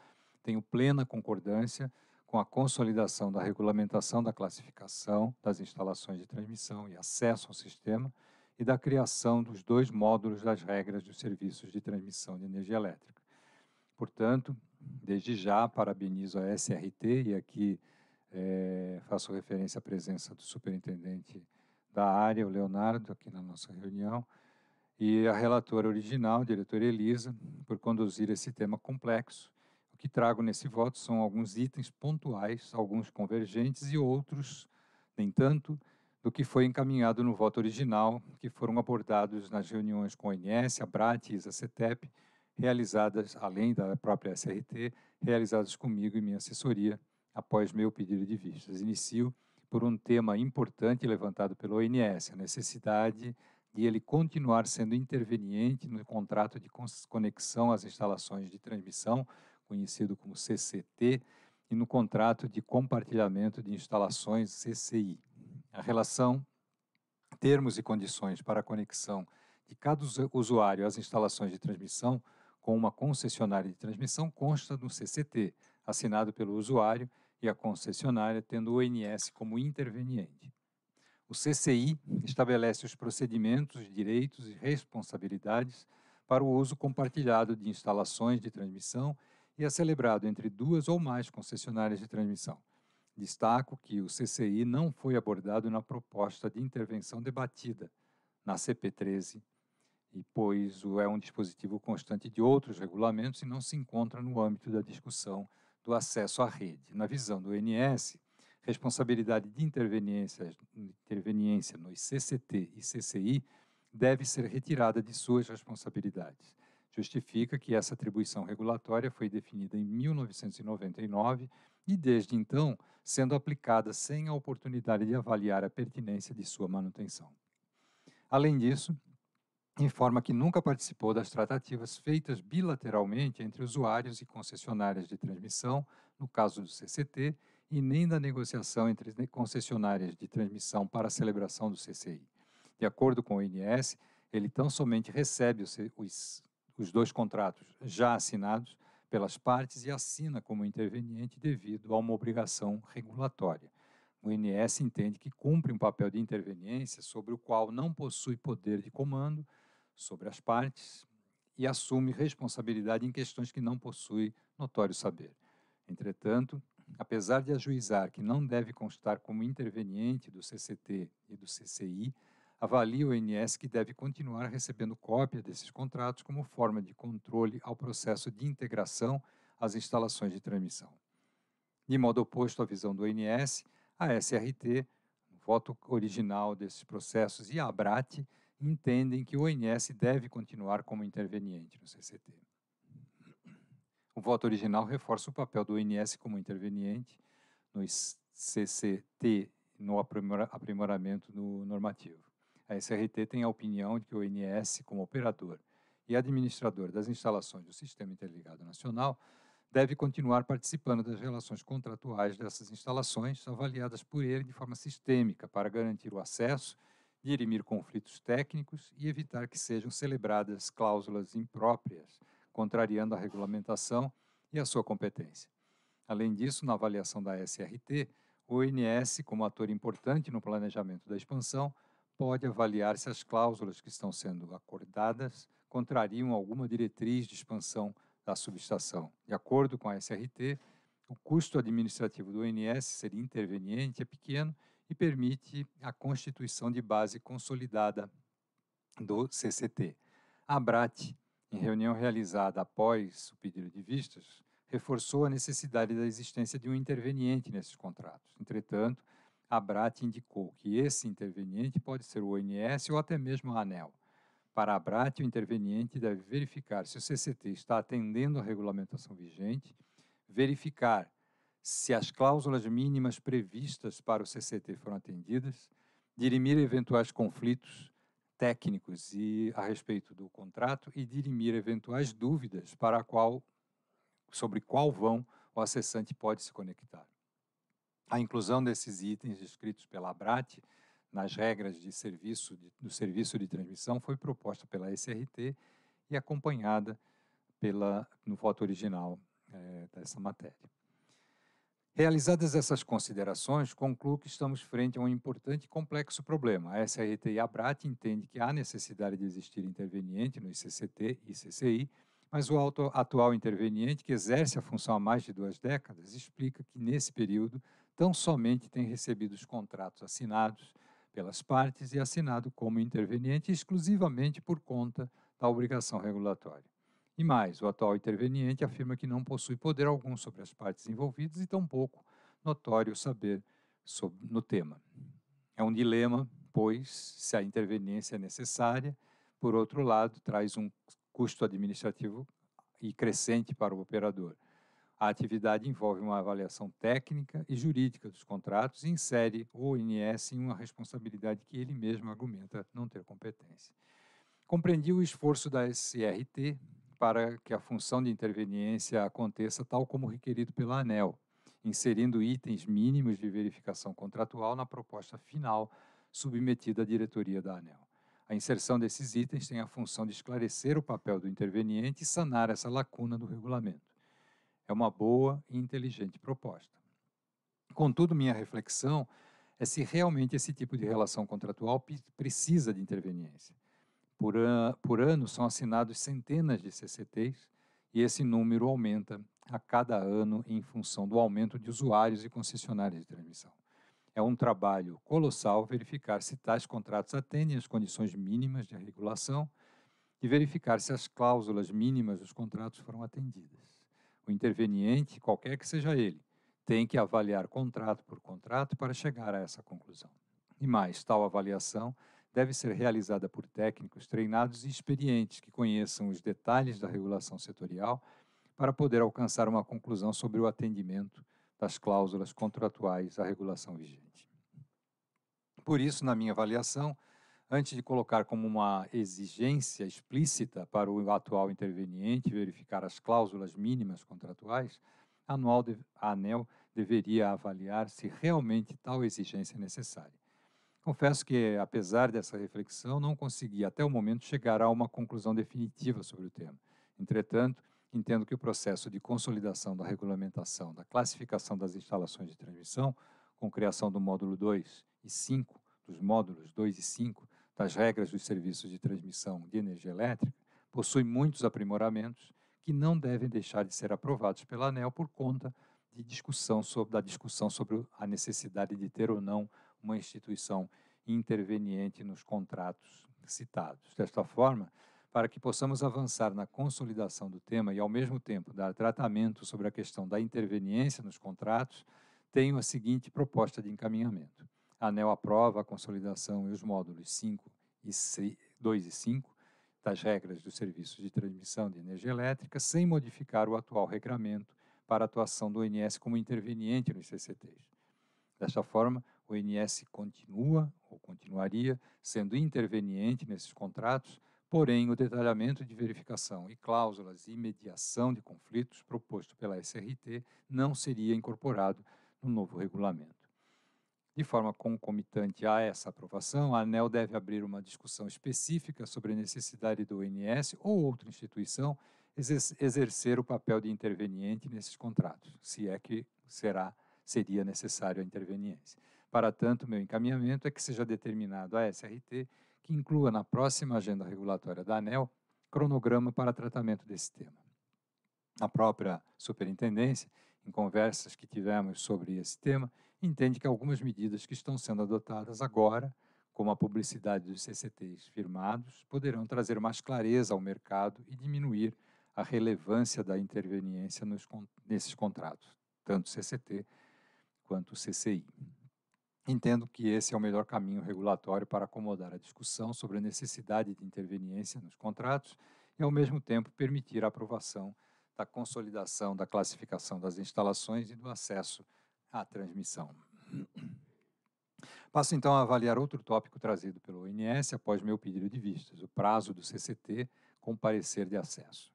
tenho plena concordância com a consolidação da regulamentação da classificação das instalações de transmissão e acesso ao sistema e da criação dos dois módulos das regras dos serviços de transmissão de energia elétrica. Portanto, desde já, parabenizo a SRT e aqui faço referência à presença do superintendente da área, o Leonardo, aqui na nossa reunião, e a relatora original, a diretora Elisa, por conduzir esse tema complexo. O que trago nesse voto são alguns itens pontuais, alguns convergentes e outros, nem tanto, do que foi encaminhado no voto original, que foram abordados nas reuniões com a ONS, ABRATE e ISA CTEEP, realizadas, além da própria SRT, realizadas comigo e minha assessoria, após meu pedido de vistas. Inicio por um tema importante levantado pelo ONS, a necessidade de ele continuar sendo interveniente no contrato de conexão às instalações de transmissão, conhecido como CCT, e no contrato de compartilhamento de instalações, CCI. A relação, termos e condições para a conexão de cada usuário às instalações de transmissão com uma concessionária de transmissão consta no CCT, assinado pelo usuário e a concessionária, tendo o ONS como interveniente. O CCI estabelece os procedimentos, direitos e responsabilidades para o uso compartilhado de instalações de transmissão e é celebrado entre duas ou mais concessionárias de transmissão. Destaco que o CCI não foi abordado na proposta de intervenção debatida na CP13, e pois é um dispositivo constante de outros regulamentos e não se encontra no âmbito da discussão do acesso à rede. Na visão do ONS, responsabilidade de interveniência nos CCT e CCI deve ser retirada de suas responsabilidades. Justifica que essa atribuição regulatória foi definida em 1999 e, desde então, sendo aplicada sem a oportunidade de avaliar a pertinência de sua manutenção. Além disso, informa que nunca participou das tratativas feitas bilateralmente entre usuários e concessionárias de transmissão, no caso do CCT, e nem da negociação entre concessionárias de transmissão para a celebração do CCI. De acordo com o ONS, ele tão somente recebe os dois contratos já assinados pelas partes e assina como interveniente devido a uma obrigação regulatória. O ONS entende que cumpre um papel de interveniência sobre o qual não possui poder de comando sobre as partes e assume responsabilidade em questões que não possui notório saber. Entretanto, apesar de ajuizar que não deve constar como interveniente do CCT e do CCI, avalia o ONS que deve continuar recebendo cópia desses contratos como forma de controle ao processo de integração às instalações de transmissão. De modo oposto à visão do ONS, a SRT, voto original desses processos, e a ABRATE entendem que o ONS deve continuar como interveniente no CCT. O voto original reforça o papel do ONS como interveniente no CCT, no aprimoramento do normativo. A SRT tem a opinião de que o ONS, como operador e administrador das instalações do Sistema Interligado Nacional, deve continuar participando das relações contratuais dessas instalações, avaliadas por ele de forma sistêmica para garantir o acesso, dirimir conflitos técnicos e evitar que sejam celebradas cláusulas impróprias, contrariando a regulamentação e a sua competência. Além disso, na avaliação da SRT, o ONS, como ator importante no planejamento da expansão, pode avaliar se as cláusulas que estão sendo acordadas contrariam alguma diretriz de expansão da subestação. De acordo com a SRT, o custo administrativo do ONS ser interveniente é pequeno e permite a constituição de base consolidada do CCT. A ABRATE, em reunião realizada após o pedido de vistas, reforçou a necessidade da existência de um interveniente nesses contratos. Entretanto, a ABRATE indicou que esse interveniente pode ser o ONS ou até mesmo a ANEEL. Para a ABRATE, o interveniente deve verificar se o CCT está atendendo à regulamentação vigente, verificar se as cláusulas mínimas previstas para o CCT foram atendidas, dirimir eventuais conflitos, técnicos e a respeito do contrato e dirimir eventuais dúvidas para a qual, sobre qual vão o acessante pode se conectar. A inclusão desses itens descritos pela ABRATE nas regras de serviço do serviço de transmissão foi proposta pela SRT e acompanhada pela, no voto original dessa matéria. Realizadas essas considerações, concluo que estamos frente a um importante e complexo problema. A SRT e a ABRATE entendem que há necessidade de existir interveniente nos CCT e CCI, mas o atual interveniente, que exerce a função há mais de 2 décadas, explica que, nesse período, tão somente tem recebido os contratos assinados pelas partes e assinado como interveniente exclusivamente por conta da obrigação regulatória. E mais, o atual interveniente afirma que não possui poder algum sobre as partes envolvidas e tampouco notório saber sobre, no tema. É um dilema, pois, se a interveniência é necessária, por outro lado, traz um custo administrativo e crescente para o operador. A atividade envolve uma avaliação técnica e jurídica dos contratos e insere o ONS em uma responsabilidade que ele mesmo argumenta não ter competência. Compreendi o esforço da SRT para que a função de interveniência aconteça tal como requerido pela ANEEL, inserindo itens mínimos de verificação contratual na proposta final submetida à diretoria da ANEEL. A inserção desses itens tem a função de esclarecer o papel do interveniente e sanar essa lacuna do regulamento. É uma boa e inteligente proposta. Contudo, minha reflexão é se realmente esse tipo de relação contratual precisa de interveniência. Por ano são assinados centenas de CCTs e esse número aumenta a cada ano em função do aumento de usuários e concessionárias de transmissão. É um trabalho colossal verificar se tais contratos atendem às condições mínimas de regulação e verificar se as cláusulas mínimas dos contratos foram atendidas. O interveniente, qualquer que seja ele, tem que avaliar contrato por contrato para chegar a essa conclusão. E mais, tal avaliação deve ser realizada por técnicos treinados e experientes que conheçam os detalhes da regulação setorial para poder alcançar uma conclusão sobre o atendimento das cláusulas contratuais à regulação vigente. Por isso, na minha avaliação, antes de colocar como uma exigência explícita para o atual interveniente verificar as cláusulas mínimas contratuais, a ANEEL deveria avaliar se realmente tal exigência é necessária. Confesso que, apesar dessa reflexão, não consegui até o momento chegar a uma conclusão definitiva sobre o tema. Entretanto, entendo que o processo de consolidação da regulamentação, da classificação das instalações de transmissão, com criação do módulo 2 e 5, dos módulos 2 e 5, das regras dos serviços de transmissão de energia elétrica, possui muitos aprimoramentos que não devem deixar de ser aprovados pela ANEEL por conta de discussão sobre a necessidade de ter ou não uma instituição interveniente nos contratos citados. Desta forma, para que possamos avançar na consolidação do tema e, ao mesmo tempo, dar tratamento sobre a questão da interveniência nos contratos, tenho a seguinte proposta de encaminhamento. A ANEEL aprova a consolidação e os módulos 2 e 5 das regras dos serviços de transmissão de energia elétrica, sem modificar o atual regramento para a atuação do ONS como interveniente nos CCTs. Desta forma, o ONS continua ou continuaria sendo interveniente nesses contratos. Porém, o detalhamento de verificação e cláusulas e mediação de conflitos proposto pela SRT não seria incorporado no novo regulamento. De forma concomitante a essa aprovação, a ANEEL deve abrir uma discussão específica sobre a necessidade do ONS ou outra instituição exercer o papel de interveniente nesses contratos, se é que seria necessário a interveniência. Para tanto, meu encaminhamento é que seja determinado à SRT que inclua na próxima agenda regulatória da ANEEL cronograma para tratamento desse tema. A própria superintendência, em conversas que tivemos sobre esse tema, entende que algumas medidas que estão sendo adotadas agora, como a publicidade dos CCTs firmados, poderão trazer mais clareza ao mercado e diminuir a relevância da interveniência nesses contratos, tanto CCT quanto CCI. Entendo que esse é o melhor caminho regulatório para acomodar a discussão sobre a necessidade de interveniência nos contratos e, ao mesmo tempo, permitir a aprovação da consolidação da classificação das instalações e do acesso à transmissão. Passo então a avaliar outro tópico trazido pelo ONS após meu pedido de vistas, o prazo do CCT com parecer de acesso.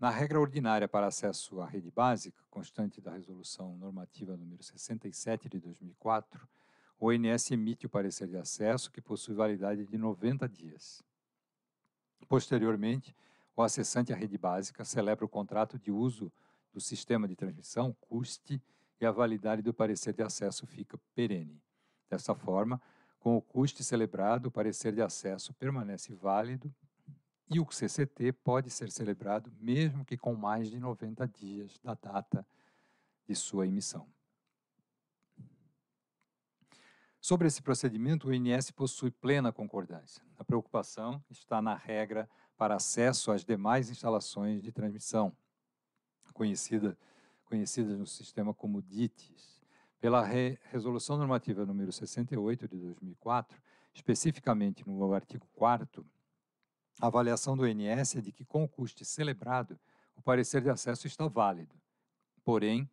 Na regra ordinária para acesso à rede básica, constante da resolução normativa número 67 de 2004, o ONS emite o parecer de acesso que possui validade de 90 dias. Posteriormente, o acessante à rede básica celebra o contrato de uso do sistema de transmissão, CUST, e a validade do parecer de acesso fica perene. Dessa forma, com o CUST celebrado, o parecer de acesso permanece válido e o CCT pode ser celebrado mesmo que com mais de 90 dias da data de sua emissão. Sobre esse procedimento, o ONS possui plena concordância. A preocupação está na regra para acesso às demais instalações de transmissão, conhecidas no sistema como DITs. Pela Resolução Normativa número 68 de 2004, especificamente no artigo 4º, a avaliação do ONS é de que, com o CUST celebrado, o parecer de acesso está válido. Porém,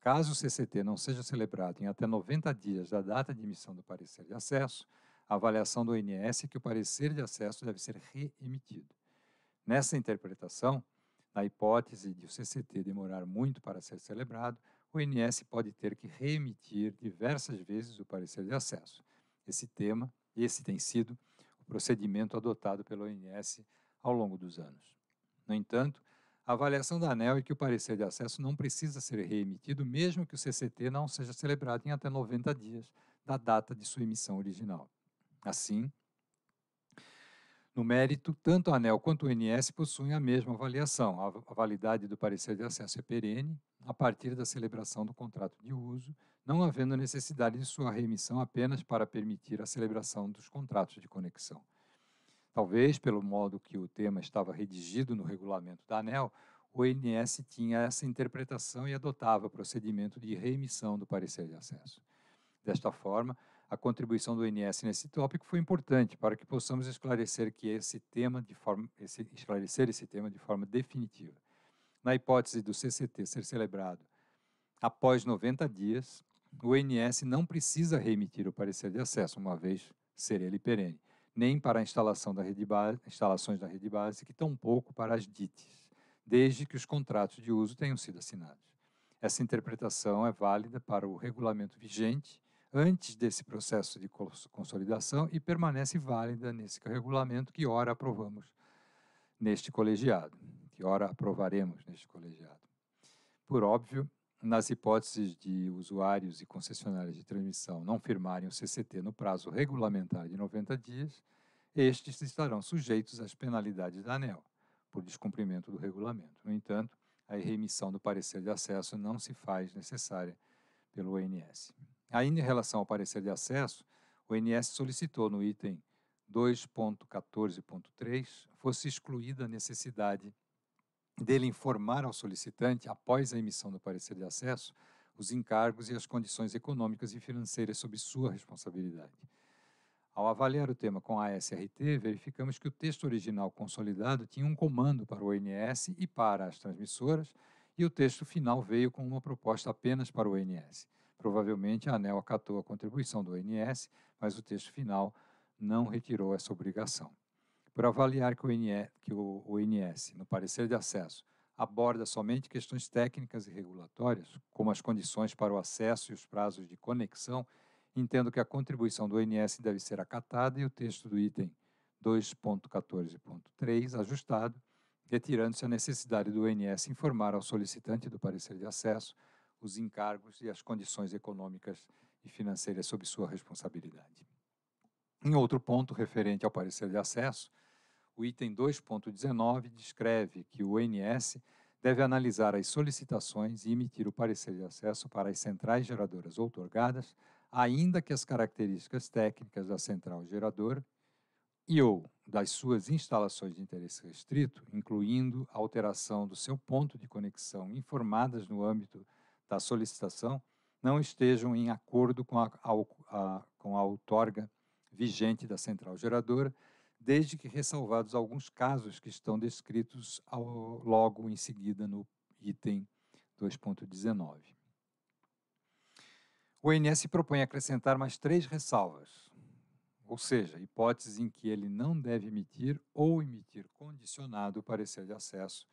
caso o CCT não seja celebrado em até 90 dias da data de emissão do parecer de acesso, a avaliação do ONS é que o parecer de acesso deve ser reemitido. Nessa interpretação, na hipótese de o CCT demorar muito para ser celebrado, o ONS pode ter que reemitir diversas vezes o parecer de acesso. Esse tem sido o procedimento adotado pelo ONS ao longo dos anos. No entanto, a avaliação da ANEEL é que o parecer de acesso não precisa ser reemitido, mesmo que o CCT não seja celebrado em até 90 dias da data de sua emissão original. Assim, no mérito, tanto a ANEEL quanto o ONS possuem a mesma avaliação. A validade do parecer de acesso é perene a partir da celebração do contrato de uso, não havendo necessidade de sua reemissão apenas para permitir a celebração dos contratos de conexão. Talvez, pelo modo que o tema estava redigido no regulamento da ANEEL, o ONS tinha essa interpretação e adotava o procedimento de reemissão do parecer de acesso. Desta forma, a contribuição do ONS nesse tópico foi importante para que possamos esclarecer esse tema de forma definitiva. Na hipótese do CCT ser celebrado após 90 dias, o ONS não precisa reemitir o parecer de acesso, uma vez ser ele perene, nem para a instalação da rede base, instalações da rede básica e tampouco para as DITs, desde que os contratos de uso tenham sido assinados. Essa interpretação é válida para o regulamento vigente antes desse processo de consolidação e permanece válida nesse regulamento que ora aprovamos neste colegiado, que ora aprovaremos neste colegiado. Por óbvio, nas hipóteses de usuários e concessionárias de transmissão não firmarem o CCT no prazo regulamentar de 90 dias, estes estarão sujeitos às penalidades da ANEEL, por descumprimento do regulamento. No entanto, a reemissão do parecer de acesso não se faz necessária pelo ONS. Ainda em relação ao parecer de acesso, o ONS solicitou no item 2.14.3 fosse excluída a necessidade dele informar ao solicitante, após a emissão do parecer de acesso, os encargos e as condições econômicas e financeiras sob sua responsabilidade. Ao avaliar o tema com a SRT, verificamos que o texto original consolidado tinha um comando para o ONS e para as transmissoras, e o texto final veio com uma proposta apenas para o ONS. Provavelmente a ANEEL acatou a contribuição do ONS, mas o texto final não retirou essa obrigação. Por avaliar que o ONS, no parecer de acesso, aborda somente questões técnicas e regulatórias, como as condições para o acesso e os prazos de conexão, entendo que a contribuição do ONS deve ser acatada e o texto do item 2.14.3 ajustado, retirando-se a necessidade do ONS informar ao solicitante do parecer de acesso os encargos e as condições econômicas e financeiras sob sua responsabilidade. Em outro ponto, referente ao parecer de acesso, o item 2.19 descreve que o ONS deve analisar as solicitações e emitir o parecer de acesso para as centrais geradoras outorgadas, ainda que as características técnicas da central geradora e ou das suas instalações de interesse restrito, incluindo a alteração do seu ponto de conexão informadas no âmbito da solicitação, não estejam em acordo com a outorga vigente da central geradora, desde que ressalvados alguns casos que estão descritos logo em seguida no item 2.19. O ONS propõe acrescentar mais 3 ressalvas, ou seja, hipóteses em que ele não deve emitir ou emitir condicionado o parecer de acesso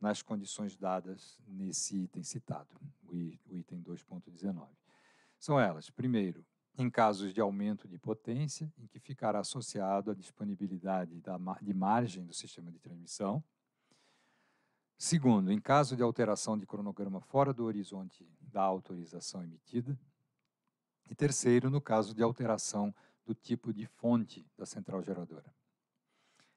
nas condições dadas nesse item citado, o item 2.19. São elas, primeiro, em casos de aumento de potência, em que ficará associado à disponibilidade de margem do sistema de transmissão. Segundo, em caso de alteração de cronograma fora do horizonte da autorização emitida. E terceiro, no caso de alteração do tipo de fonte da central geradora.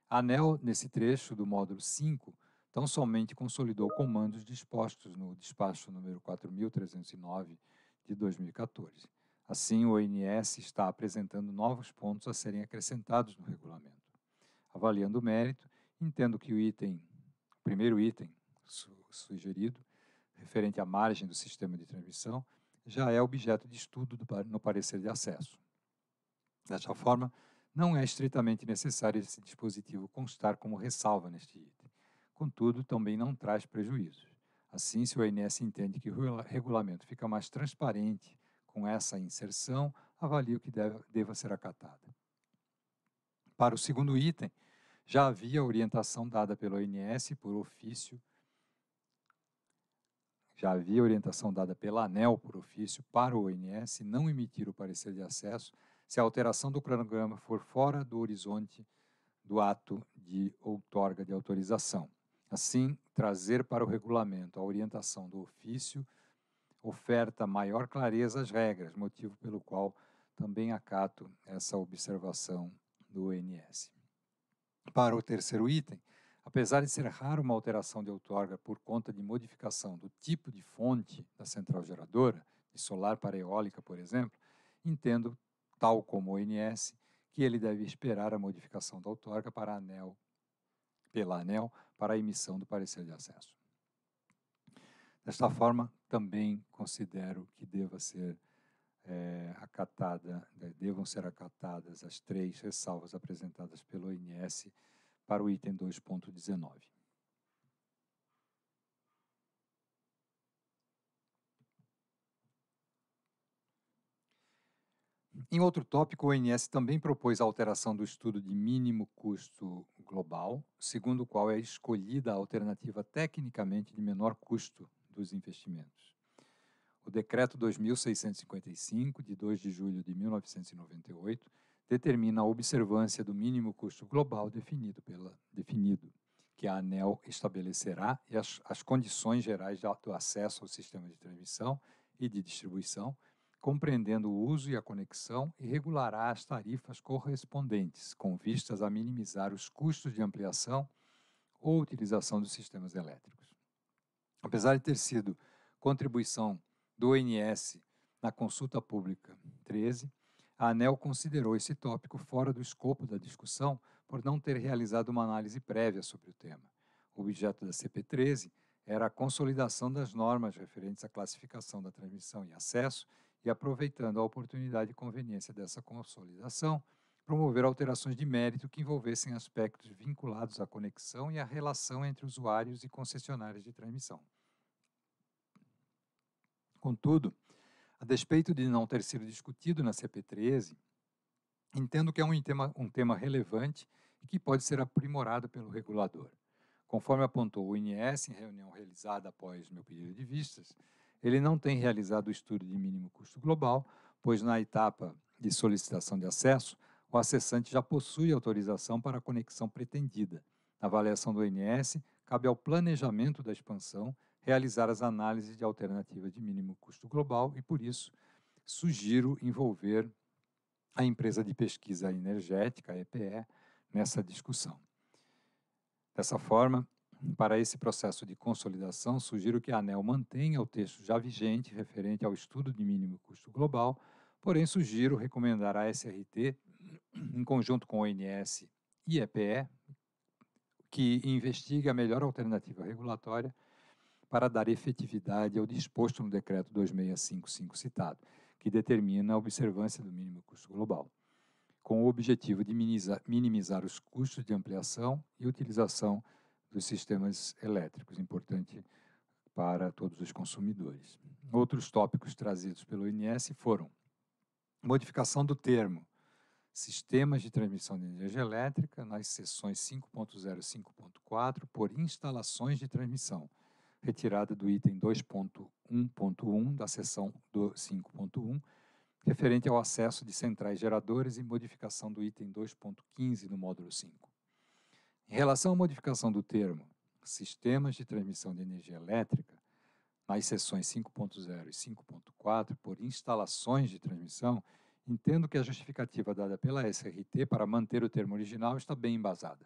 A ANEEL, nesse trecho do módulo 5, tão somente consolidou comandos dispostos no despacho número 4.309 de 2014. Assim, o ONS está apresentando novos pontos a serem acrescentados no regulamento. Avaliando o mérito, entendo que o primeiro item sugerido, referente à margem do sistema de transmissão, já é objeto de estudo no parecer de acesso. Desta forma, não é estritamente necessário esse dispositivo constar como ressalva neste item. Contudo, também não traz prejuízos. Assim, se o ANS entende que o regulamento fica mais transparente com essa inserção, avalia o que deva ser acatada. Para o segundo item, já havia orientação dada pelo ONS por ofício, já havia orientação dada pela ANEEL por ofício para o ONS não emitir o parecer de acesso se a alteração do cronograma for fora do horizonte do ato de outorga de autorização. Assim, trazer para o regulamento a orientação do ofício oferta maior clareza às regras, motivo pelo qual também acato essa observação do ONS. Para o terceiro item, apesar de ser raro uma alteração de outorga por conta de modificação do tipo de fonte da central geradora, de solar para eólica, por exemplo, entendo, tal como o ONS, que ele deve esperar a modificação da outorga pela ANEEL para a emissão do parecer de acesso. Desta forma, também considero que devam ser acatadas as 3 ressalvas apresentadas pelo ONS para o item 2.19. Em outro tópico, o ONS também propôs a alteração do estudo de mínimo custo global, segundo o qual é escolhida a alternativa tecnicamente de menor custo dos investimentos. O Decreto 2655, de 2 de julho de 1998, determina a observância do mínimo custo global definido que a ANEEL estabelecerá e as condições gerais do acesso ao sistema de transmissão e de distribuição, compreendendo o uso e a conexão, e regulará as tarifas correspondentes, com vistas a minimizar os custos de ampliação ou utilização dos sistemas elétricos. Apesar de ter sido contribuição do ONS na consulta pública 13, a ANEEL considerou esse tópico fora do escopo da discussão por não ter realizado uma análise prévia sobre o tema. O objeto da CP13 era a consolidação das normas referentes à classificação da transmissão e acesso, e, aproveitando a oportunidade e conveniência dessa consolidação, promover alterações de mérito que envolvessem aspectos vinculados à conexão e à relação entre usuários e concessionárias de transmissão. Contudo, a despeito de não ter sido discutido na CP13, entendo que é um tema relevante e que pode ser aprimorado pelo regulador. Conforme apontou o INES em reunião realizada após meu pedido de vistas, ele não tem realizado o estudo de mínimo custo global, pois na etapa de solicitação de acesso, o acessante já possui autorização para a conexão pretendida. Na avaliação do ONS, cabe ao planejamento da expansão realizar as análises de alternativa de mínimo custo global e, por isso, sugiro envolver a empresa de pesquisa energética, a EPE, nessa discussão. Dessa forma, para esse processo de consolidação, sugiro que a ANEEL mantenha o texto já vigente referente ao estudo de mínimo custo global, porém sugiro recomendar à SRT, em conjunto com o ONS e EPE, que investigue a melhor alternativa regulatória para dar efetividade ao disposto no Decreto 2655 citado, que determina a observância do mínimo custo global, com o objetivo de minimizar os custos de ampliação e utilização dos sistemas elétricos. Importante para todos os consumidores. Outros tópicos trazidos pelo ONS foram modificação do termo Sistemas de Transmissão de Energia Elétrica nas seções 5.0 e 5.4 por instalações de transmissão, retirada do item 2.1.1 da seção 5.1, referente ao acesso de centrais geradores e modificação do item 2.15 do módulo 5. Em relação à modificação do termo Sistemas de Transmissão de Energia Elétrica nas seções 5.0 e 5.4 por instalações de transmissão, entendo que a justificativa dada pela SRT para manter o termo original está bem embasada.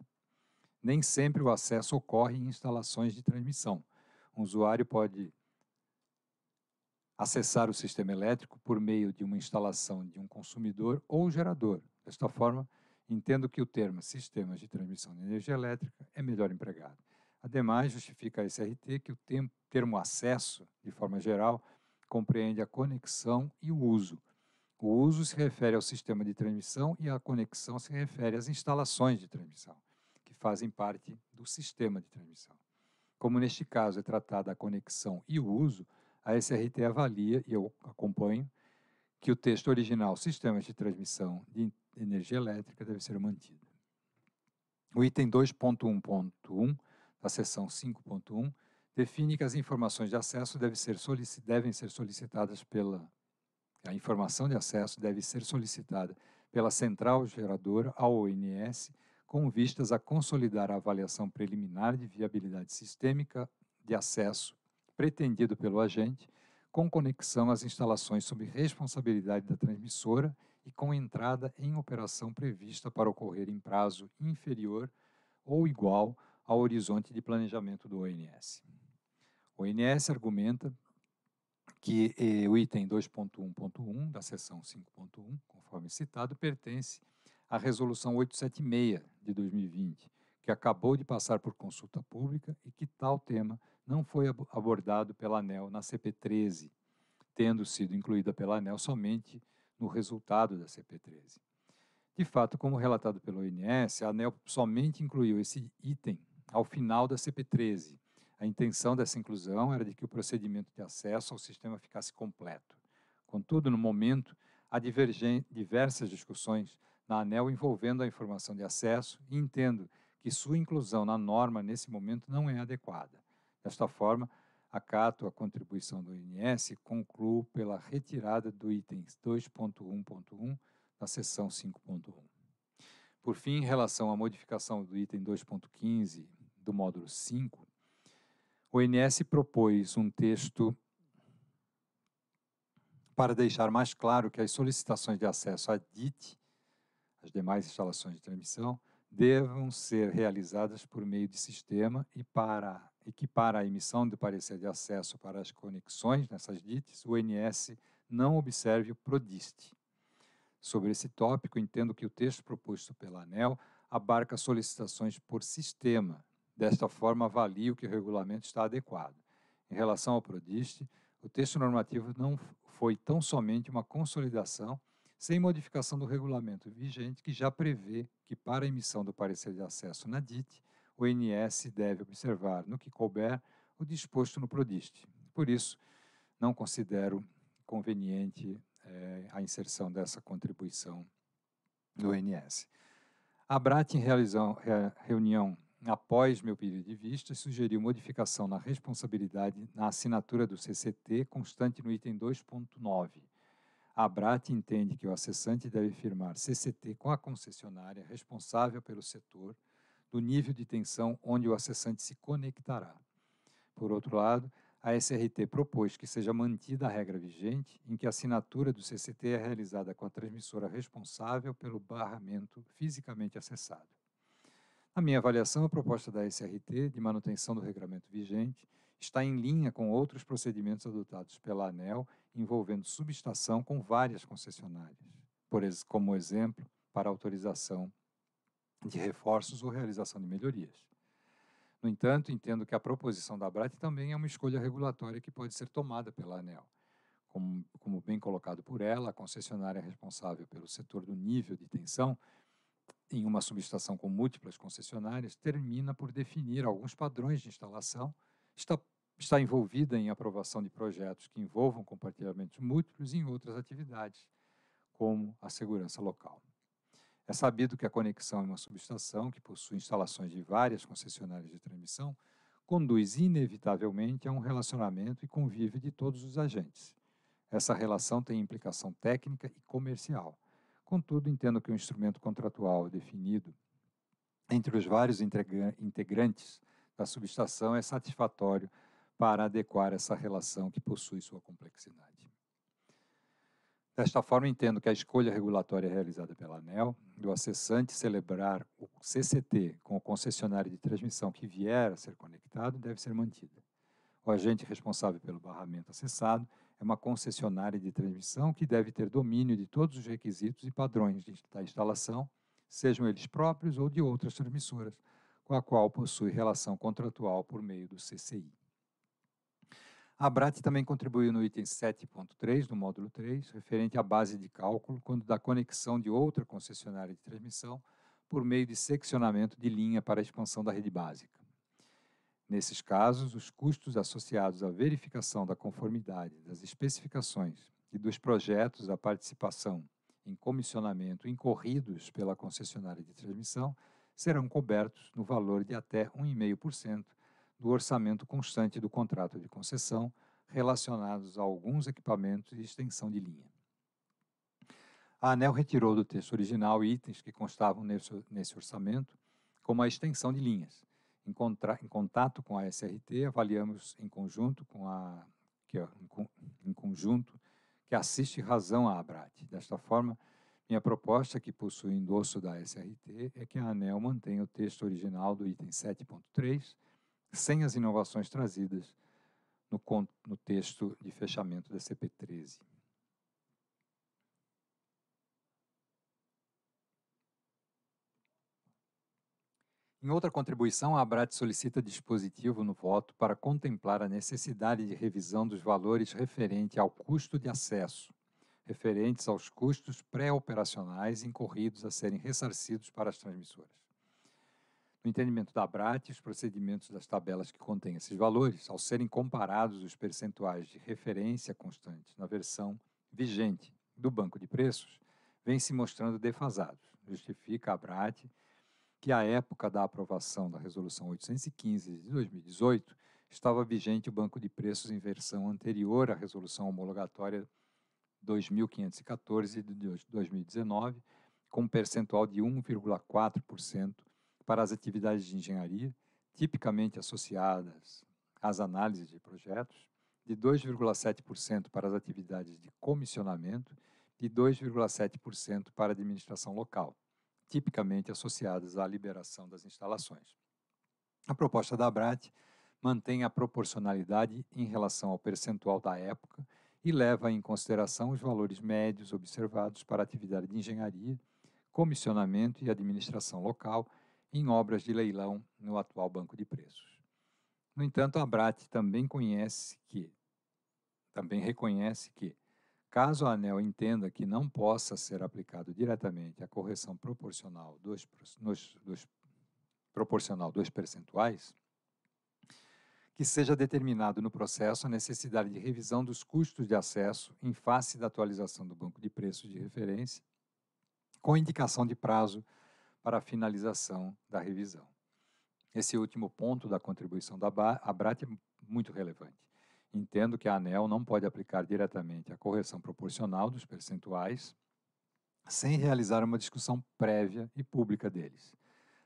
Nem sempre o acesso ocorre em instalações de transmissão. Um usuário pode acessar o sistema elétrico por meio de uma instalação de um consumidor ou gerador. Desta forma, entendo que o termo Sistemas de Transmissão de Energia Elétrica é melhor empregado. Ademais, justifica a SRT que o termo acesso, de forma geral, compreende a conexão e o uso. O uso se refere ao sistema de transmissão e a conexão se refere às instalações de transmissão, que fazem parte do sistema de transmissão. Como neste caso é tratada a conexão e o uso, a SRT avalia, e eu acompanho, que o texto original Sistemas de Transmissão de Energia Elétrica deve ser mantido. O item 2.1.1 da seção 5.1 define que as informações de acesso devem ser solicitadas pela... A informação de acesso deve ser solicitada pela central geradora ao ONS, com vistas a consolidar a avaliação preliminar de viabilidade sistêmica de acesso pretendido pelo agente, com conexão às instalações sob responsabilidade da transmissora e com entrada em operação prevista para ocorrer em prazo inferior ou igual ao horizonte de planejamento do ONS. O ONS argumenta que o item 2.1.1 da seção 5.1, conforme citado, pertence à Resolução 876 de 2020, que acabou de passar por consulta pública e que tal tema não foi abordado pela ANEEL na CP13, tendo sido incluída pela ANEEL somente no resultado da CP13. De fato, como relatado pelo ONS, a ANEEL somente incluiu esse item ao final da CP13. A intenção dessa inclusão era de que o procedimento de acesso ao sistema ficasse completo. Contudo, no momento, há diversas discussões na ANEEL envolvendo a informação de acesso e entendo que sua inclusão na norma, nesse momento, não é adequada. Desta forma, acato a contribuição do INS e concluo pela retirada do item 2.1.1 da seção 5.1. Por fim, em relação à modificação do item 2.15 do módulo 5, o ONS propôs um texto para deixar mais claro que as solicitações de acesso à DIT, as demais instalações de transmissão, devam ser realizadas por meio de sistema e que para a emissão do parecer de acesso para as conexões nessas DITs, o ONS não observe o PRODIST. Sobre esse tópico, entendo que o texto proposto pela ANEEL abarca solicitações por sistema. Desta forma, avalio que o regulamento está adequado. Em relação ao PRODIST, o texto normativo não foi tão somente uma consolidação, sem modificação do regulamento vigente, que já prevê que, para a emissão do parecer de acesso na DIT, o ONS deve observar, no que couber, o disposto no PRODIST. Por isso, não considero conveniente a inserção dessa contribuição do ONS. A ABRATE, em reunião após meu período de vista, sugeriu modificação na responsabilidade na assinatura do CCT, constante no item 2.9. A ABRATE entende que o acessante deve firmar CCT com a concessionária responsável pelo setor do nível de tensão onde o acessante se conectará. Por outro lado, a SRT propôs que seja mantida a regra vigente em que a assinatura do CCT é realizada com a transmissora responsável pelo barramento fisicamente acessado. A minha avaliação, a proposta da SRT de manutenção do regulamento vigente está em linha com outros procedimentos adotados pela ANEEL envolvendo subestação com várias concessionárias, como exemplo, para autorização de reforços ou realização de melhorias. No entanto, entendo que a proposição da ABRATE também é uma escolha regulatória que pode ser tomada pela ANEEL. Como bem colocado por ela, a concessionária responsável pelo setor do nível de tensão em uma subestação com múltiplas concessionárias, termina por definir alguns padrões de instalação, está envolvida em aprovação de projetos que envolvam compartilhamentos múltiplos e em outras atividades, como a segurança local. É sabido que a conexão em uma subestação que possui instalações de várias concessionárias de transmissão conduz inevitavelmente a um relacionamento e convívio de todos os agentes. Essa relação tem implicação técnica e comercial. Contudo, entendo que o instrumento contratual definido entre os vários integrantes da subestação é satisfatório para adequar essa relação que possui sua complexidade. Desta forma, entendo que a escolha regulatória realizada pela ANEEL, do acessante celebrar o CCT com o concessionário de transmissão que vier a ser conectado, deve ser mantida. O agente responsável pelo barramento acessado é uma concessionária de transmissão que deve ter domínio de todos os requisitos e padrões da instalação, sejam eles próprios ou de outras transmissoras, com a qual possui relação contratual por meio do CCI. A ABRATE também contribuiu no item 7.3 do módulo 3, referente à base de cálculo, quando da conexão de outra concessionária de transmissão por meio de seccionamento de linha para a expansão da rede básica. Nesses casos, os custos associados à verificação da conformidade das especificações e dos projetos da participação em comissionamento incorridos pela concessionária de transmissão serão cobertos no valor de até 1,5% do orçamento constante do contrato de concessão relacionados a alguns equipamentos e extensão de linha. A ANEEL retirou do texto original itens que constavam nesse orçamento, como a extensão de linhas. Em contato com a SRT, avaliamos em conjunto que assiste razão à ABRATE. Desta forma, minha proposta, que possui endosso da SRT, é que a ANEEL mantenha o texto original do item 7.3, sem as inovações trazidas no texto de fechamento da CP13. Em outra contribuição, a ABRATE solicita dispositivo no voto para contemplar a necessidade de revisão dos valores referente ao custo de acesso, referentes aos custos pré-operacionais incorridos a serem ressarcidos para as transmissoras. No entendimento da ABRATE, os procedimentos das tabelas que contêm esses valores, ao serem comparados os percentuais de referência constantes na versão vigente do banco de preços, vêm se mostrando defasados. Justifica a ABRATE que, à época da aprovação da Resolução 815 de 2018, estava vigente o banco de preços em versão anterior à Resolução Homologatória 2514 de 2019, com um percentual de 1,4%, para as atividades de engenharia, tipicamente associadas às análises de projetos, de 2,7% para as atividades de comissionamento e 2,7% para a administração local, tipicamente associadas à liberação das instalações. A proposta da ABRATE mantém a proporcionalidade em relação ao percentual da época e leva em consideração os valores médios observados para a atividade de engenharia, comissionamento e administração local, em obras de leilão no atual banco de preços. No entanto, a ABRATE também reconhece que, caso a ANEEL entenda que não possa ser aplicado diretamente a correção proporcional dos percentuais, que seja determinado no processo a necessidade de revisão dos custos de acesso em face da atualização do banco de preços de referência, com indicação de prazo para a finalização da revisão. Esse último ponto da contribuição da ABRATE é muito relevante. Entendo que a ANEEL não pode aplicar diretamente a correção proporcional dos percentuais sem realizar uma discussão prévia e pública deles.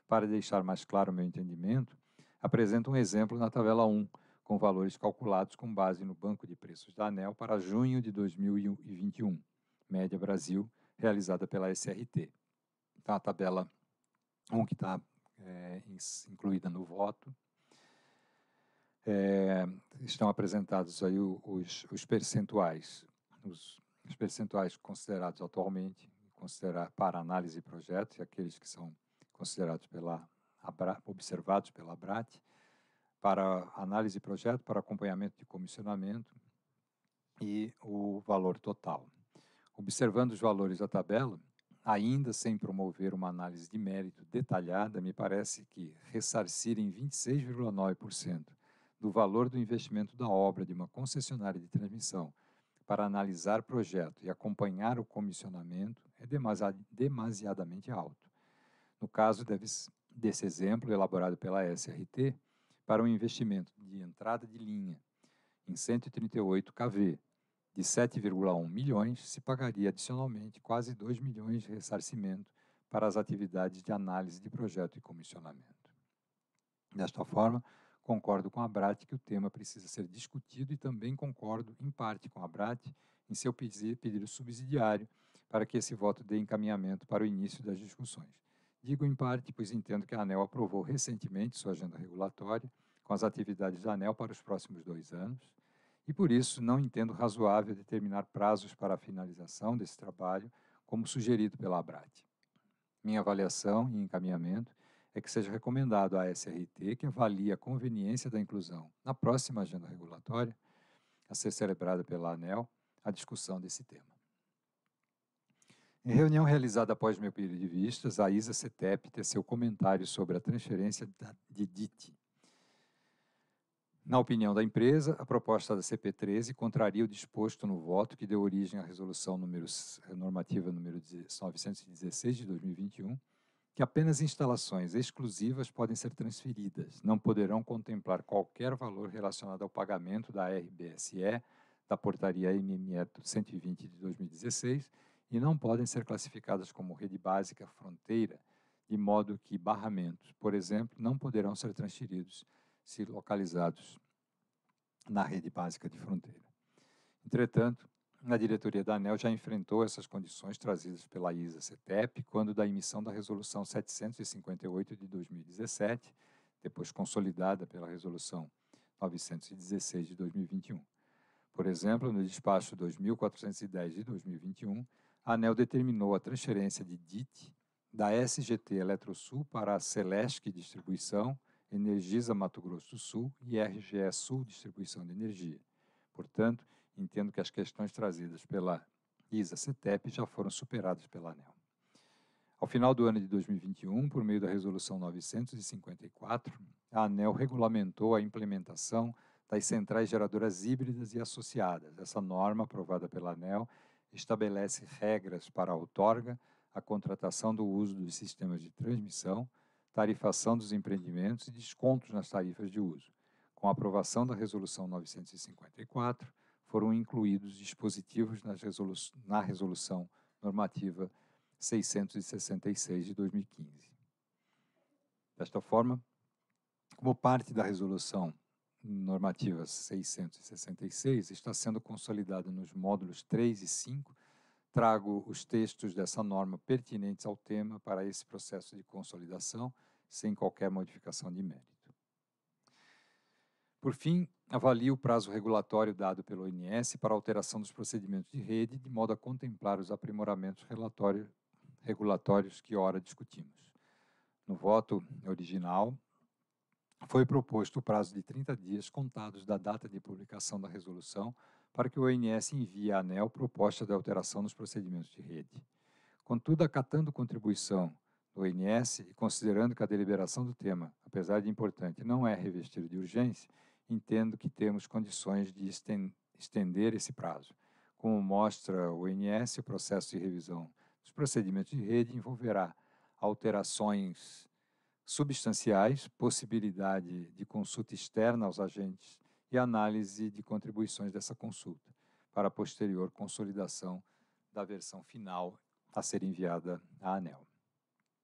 Para deixar mais claro o meu entendimento, apresento um exemplo na tabela 1, com valores calculados com base no banco de preços da ANEEL para junho de 2021, média Brasil, realizada pela SRT. Então, a tabela 1 que está incluída no voto, estão apresentados aí os percentuais considerados atualmente para análise de projetos e aqueles que são considerados observados pela ABRATE para análise de projeto, para acompanhamento de comissionamento e o valor total. Observando os valores da tabela, ainda sem promover uma análise de mérito detalhada, me parece que ressarcir em 26,9% do valor do investimento da obra de uma concessionária de transmissão para analisar projeto e acompanhar o comissionamento é demasiadamente alto. No caso desse exemplo elaborado pela SRT, para um investimento de entrada de linha em 138 kV de 7,1 milhões, se pagaria adicionalmente quase 2 milhões de ressarcimento para as atividades de análise de projeto e comissionamento. Desta forma, concordo com a ABRATE que o tema precisa ser discutido e também concordo, em parte, com a ABRATE em seu pedido subsidiário para que esse voto dê encaminhamento para o início das discussões. Digo em parte, pois entendo que a ANEEL aprovou recentemente sua agenda regulatória com as atividades da ANEEL para os próximos 2 anos e, por isso, não entendo razoável determinar prazos para a finalização desse trabalho, como sugerido pela ABRATE. Minha avaliação e encaminhamento é que seja recomendado à SRT que avalie a conveniência da inclusão na próxima agenda regulatória a ser celebrada pela ANEEL a discussão desse tema. Em reunião realizada após meu período de vistas, a ISA CTEEP teceu comentário sobre a transferência de DIT. Na opinião da empresa, a proposta da CP13 contraria o disposto no voto que deu origem à resolução normativa número 916 de 2021, que apenas instalações exclusivas podem ser transferidas, não poderão contemplar qualquer valor relacionado ao pagamento da RBSE, da portaria MME 120 de 2016, e não podem ser classificadas como rede básica fronteira, de modo que barramentos, por exemplo, não poderão ser transferidos se localizados na rede básica de fronteira. Entretanto, a diretoria da ANEEL já enfrentou essas condições trazidas pela ISA-CTEEP quando da emissão da Resolução 758 de 2017, depois consolidada pela Resolução 916 de 2021. Por exemplo, no despacho 2410 de 2021, a ANEEL determinou a transferência de DIT da SGT Eletrosul para a Celesc Distribuição, Energisa Mato Grosso do Sul e RGE Sul Distribuição de Energia. Portanto, entendo que as questões trazidas pela ISA CTEEP já foram superadas pela ANEEL. Ao final do ano de 2021, por meio da Resolução 954, a ANEEL regulamentou a implementação das centrais geradoras híbridas e associadas. Essa norma, aprovada pela ANEEL, estabelece regras para a outorga, a contratação do uso dos sistemas de transmissão, tarifação dos empreendimentos e descontos nas tarifas de uso. Com a aprovação da Resolução 954, foram incluídos dispositivos na Resolução Normativa 666 de 2015. Desta forma, como parte da Resolução Normativa 666 está sendo consolidada nos módulos 3 e 5, trago os textos dessa norma pertinentes ao tema para esse processo de consolidação, sem qualquer modificação de mérito. Por fim, avalio o prazo regulatório dado pelo ONS para alteração dos procedimentos de rede, de modo a contemplar os aprimoramentos regulatórios que ora discutimos. No voto original, foi proposto o prazo de 30 dias contados da data de publicação da resolução para que o ONS envie à ANEEL proposta de alteração nos procedimentos de rede. Contudo, acatando contribuição do ONS e considerando que a deliberação do tema, apesar de importante, não é revestida de urgência, entendo que temos condições de estender esse prazo. Como mostra o ONS, o processo de revisão dos procedimentos de rede envolverá alterações substanciais, possibilidade de consulta externa aos agentes e análise de contribuições dessa consulta, para a posterior consolidação da versão final a ser enviada à ANEEL.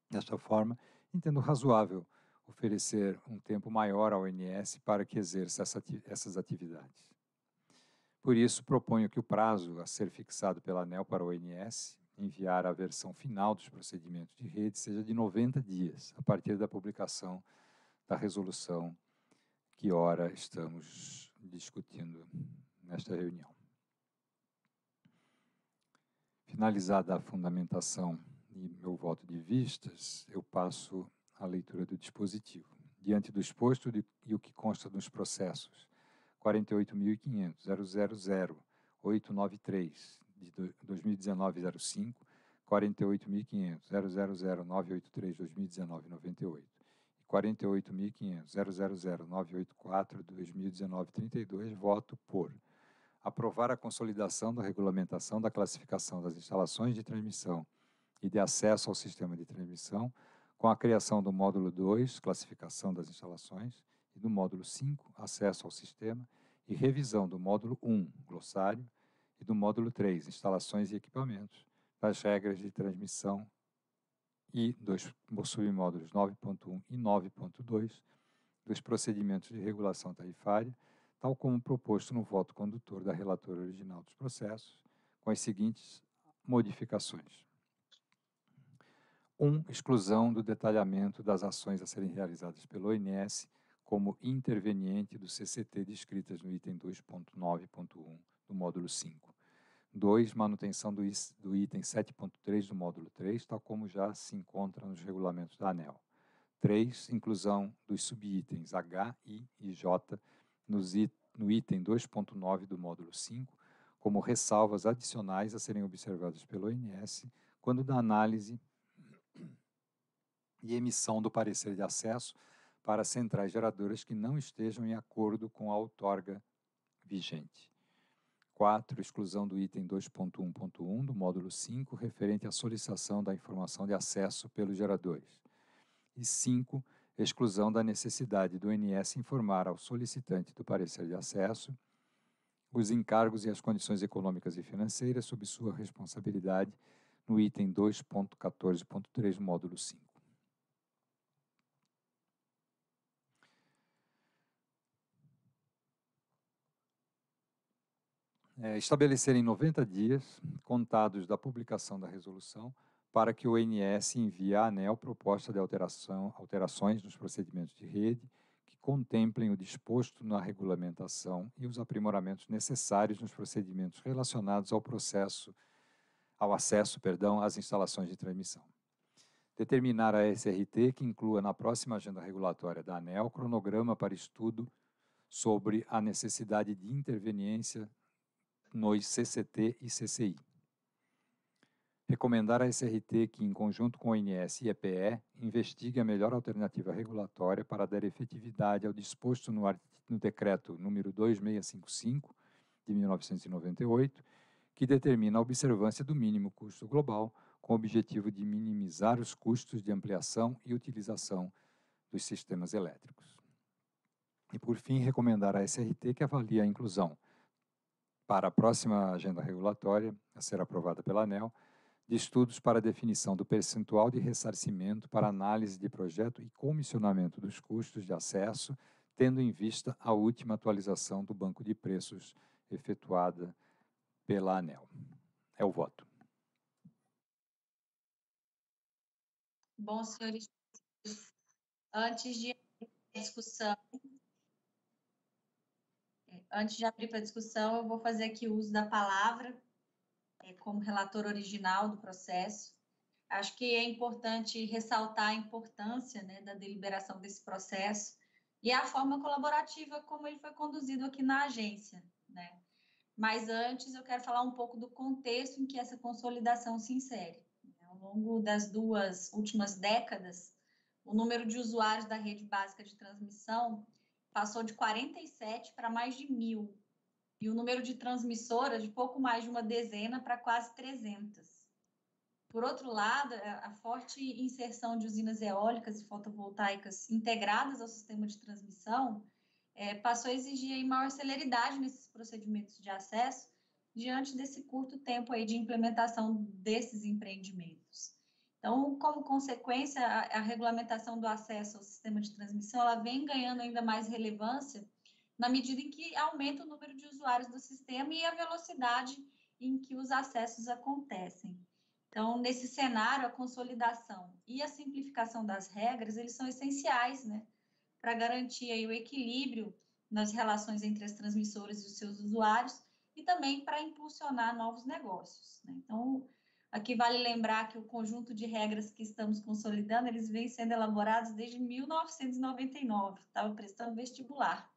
Desta forma, entendo razoável oferecer um tempo maior ao ONS para que exerça essas atividades. Por isso, proponho que o prazo a ser fixado pela ANEEL para o ONS enviar a versão final dos procedimentos de rede seja de 90 dias, a partir da publicação da resolução que ora estamos discutindo nesta reunião. Finalizada a fundamentação e meu voto de vistas, eu passo à leitura do dispositivo. Diante do exposto e o que consta nos processos 48.500.000.893 de 2019-05, 48.500.000.983 de 2019-98 e 48.500.000.984/2019-32, voto por aprovar a consolidação da regulamentação da classificação das instalações de transmissão e de acesso ao sistema de transmissão, com a criação do módulo 2, classificação das instalações, e do módulo 5, acesso ao sistema, e revisão do módulo 1, glossário, e do módulo 3, instalações e equipamentos, das regras de transmissão e dos submódulos 9.1 e 9.2 dos procedimentos de regulação tarifária, tal como proposto no voto condutor da relatora original dos processos, com as seguintes modificações. 1. Exclusão do detalhamento das ações a serem realizadas pelo ONS como interveniente do CCT descritas no item 2.9.1 do módulo 5. 2. Manutenção do item 7.3 do módulo 3, tal como já se encontra nos regulamentos da ANEEL. 3. Inclusão dos subitens H, I e J no item 2.9 do módulo 5, como ressalvas adicionais a serem observadas pelo ONS quando da análise e emissão do parecer de acesso para centrais geradoras que não estejam em acordo com a outorga vigente. 4. Exclusão do item 2.1.1 do módulo 5, referente à solicitação da informação de acesso pelos geradores. E 5. Exclusão da necessidade do ONS informar ao solicitante do parecer de acesso os encargos e as condições econômicas e financeiras sob sua responsabilidade no item 2.14.3 do módulo 5. Estabelecer em 90 dias, contados da publicação da resolução, para que o ONS envie à ANEEL proposta de alterações nos procedimentos de rede que contemplem o disposto na regulamentação e os aprimoramentos necessários nos procedimentos relacionados ao acesso, às instalações de transmissão. Determinar a SRT que inclua na próxima agenda regulatória da ANEEL cronograma para estudo sobre a necessidade de interveniência nos CCT e CCI. Recomendar à SRT que, em conjunto com o INEA e EPE, investigue a melhor alternativa regulatória para dar efetividade ao disposto no decreto número 2655, de 1998, que determina a observância do mínimo custo global com o objetivo de minimizar os custos de ampliação e utilização dos sistemas elétricos. E, por fim, recomendar à SRT que avalie a inclusão para a próxima agenda regulatória, a ser aprovada pela ANEEL, de estudos para definição do percentual de ressarcimento para análise de projeto e comissionamento dos custos de acesso, tendo em vista a última atualização do banco de preços efetuada pela ANEEL. É o voto. Bom, senhores, antes de abrir para a discussão, eu vou fazer aqui uso da palavra como relator original do processo. Acho que é importante ressaltar a importância, né, da deliberação desse processo e a forma colaborativa como ele foi conduzido aqui na agência, né? Mas antes eu quero falar um pouco do contexto em que essa consolidação se insere. Ao longo das duas últimas décadas, o número de usuários da rede básica de transmissão passou de 47 para mais de 1.000, e o número de transmissoras de pouco mais de uma dezena para quase 300. Por outro lado, a forte inserção de usinas eólicas e fotovoltaicas integradas ao sistema de transmissão passou a exigir aí maior celeridade nesses procedimentos de acesso diante desse curto tempo aí de implementação desses empreendimentos. Então, como consequência, a regulamentação do acesso ao sistema de transmissão ela vem ganhando ainda mais relevância na medida em que aumenta o número de usuários do sistema e a velocidade em que os acessos acontecem. Então, nesse cenário, a consolidação e a simplificação das regras eles são essenciais, né, para garantir aí o equilíbrio nas relações entre as transmissoras e os seus usuários e também para impulsionar novos negócios, né? Então, aqui vale lembrar que o conjunto de regras que estamos consolidando, eles vêm sendo elaborados desde 1999, estava prestando vestibular.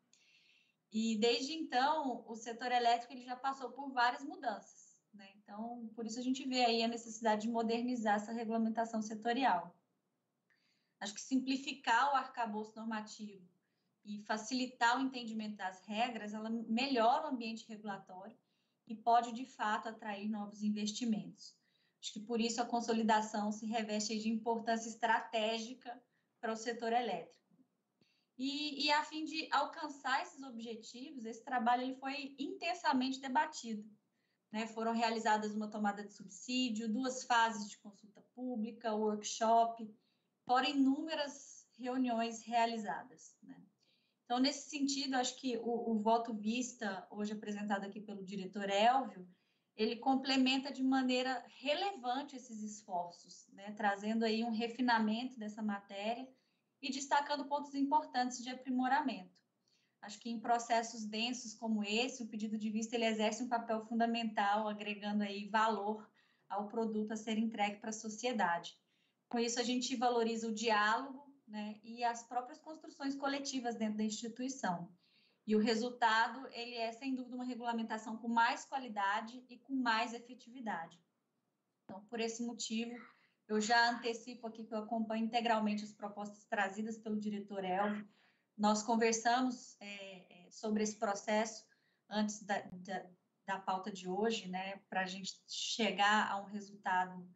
E desde então, o setor elétrico ele já passou por várias mudanças, né? Então, por isso a gente vê aí a necessidade de modernizar essa regulamentação setorial. Acho que simplificar o arcabouço normativo e facilitar o entendimento das regras, ela melhora o ambiente regulatório e pode, de fato, atrair novos investimentos. Acho que, por isso, a consolidação se reveste de importância estratégica para o setor elétrico. E a fim de alcançar esses objetivos, esse trabalho ele foi intensamente debatido. Né? Foram realizadas uma tomada de subsídio, 2 fases de consulta pública, workshop, fora inúmeras reuniões realizadas. Né? Então, nesse sentido, acho que o voto vista, hoje apresentado aqui pelo diretor Hélvio, ele complementa de maneira relevante esses esforços, né? Trazendo aí um refinamento dessa matéria e destacando pontos importantes de aprimoramento. Acho que em processos densos como esse, o pedido de vista ele exerce um papel fundamental, agregando aí valor ao produto a ser entregue para a sociedade. Com isso, a gente valoriza o diálogo, né, e as próprias construções coletivas dentro da instituição. E o resultado, ele é, sem dúvida, uma regulamentação com mais qualidade e com mais efetividade. Então, por esse motivo, eu já antecipo aqui que eu acompanho integralmente as propostas trazidas pelo diretor Hélvio. Nós conversamos sobre esse processo antes da pauta de hoje, né, para a gente chegar a um resultado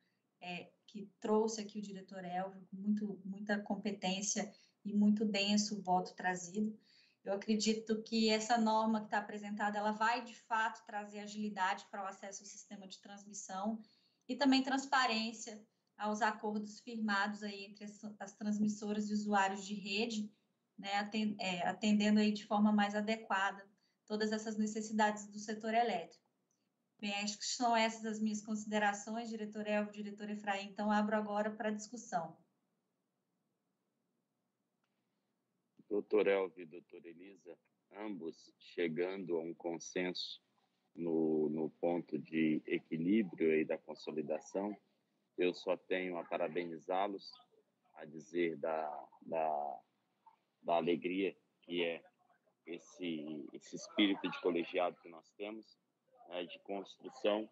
que trouxe aqui o diretor Hélvio, com muita competência e muito denso o voto trazido. Eu acredito que essa norma que está apresentada, ela vai, de fato, trazer agilidade para o acesso ao sistema de transmissão e também transparência aos acordos firmados aí entre as transmissoras e usuários de rede, né, atendendo aí de forma mais adequada todas essas necessidades do setor elétrico. Bem, acho que são essas as minhas considerações, diretor Hélvio, diretor Efraim, então abro agora para discussão. Doutor Hélvio e doutora Elisa, ambos chegando a um consenso no ponto de equilíbrio aí da consolidação, eu só tenho a parabenizá-los, a dizer da alegria que é esse espírito de colegiado que nós temos, de construção,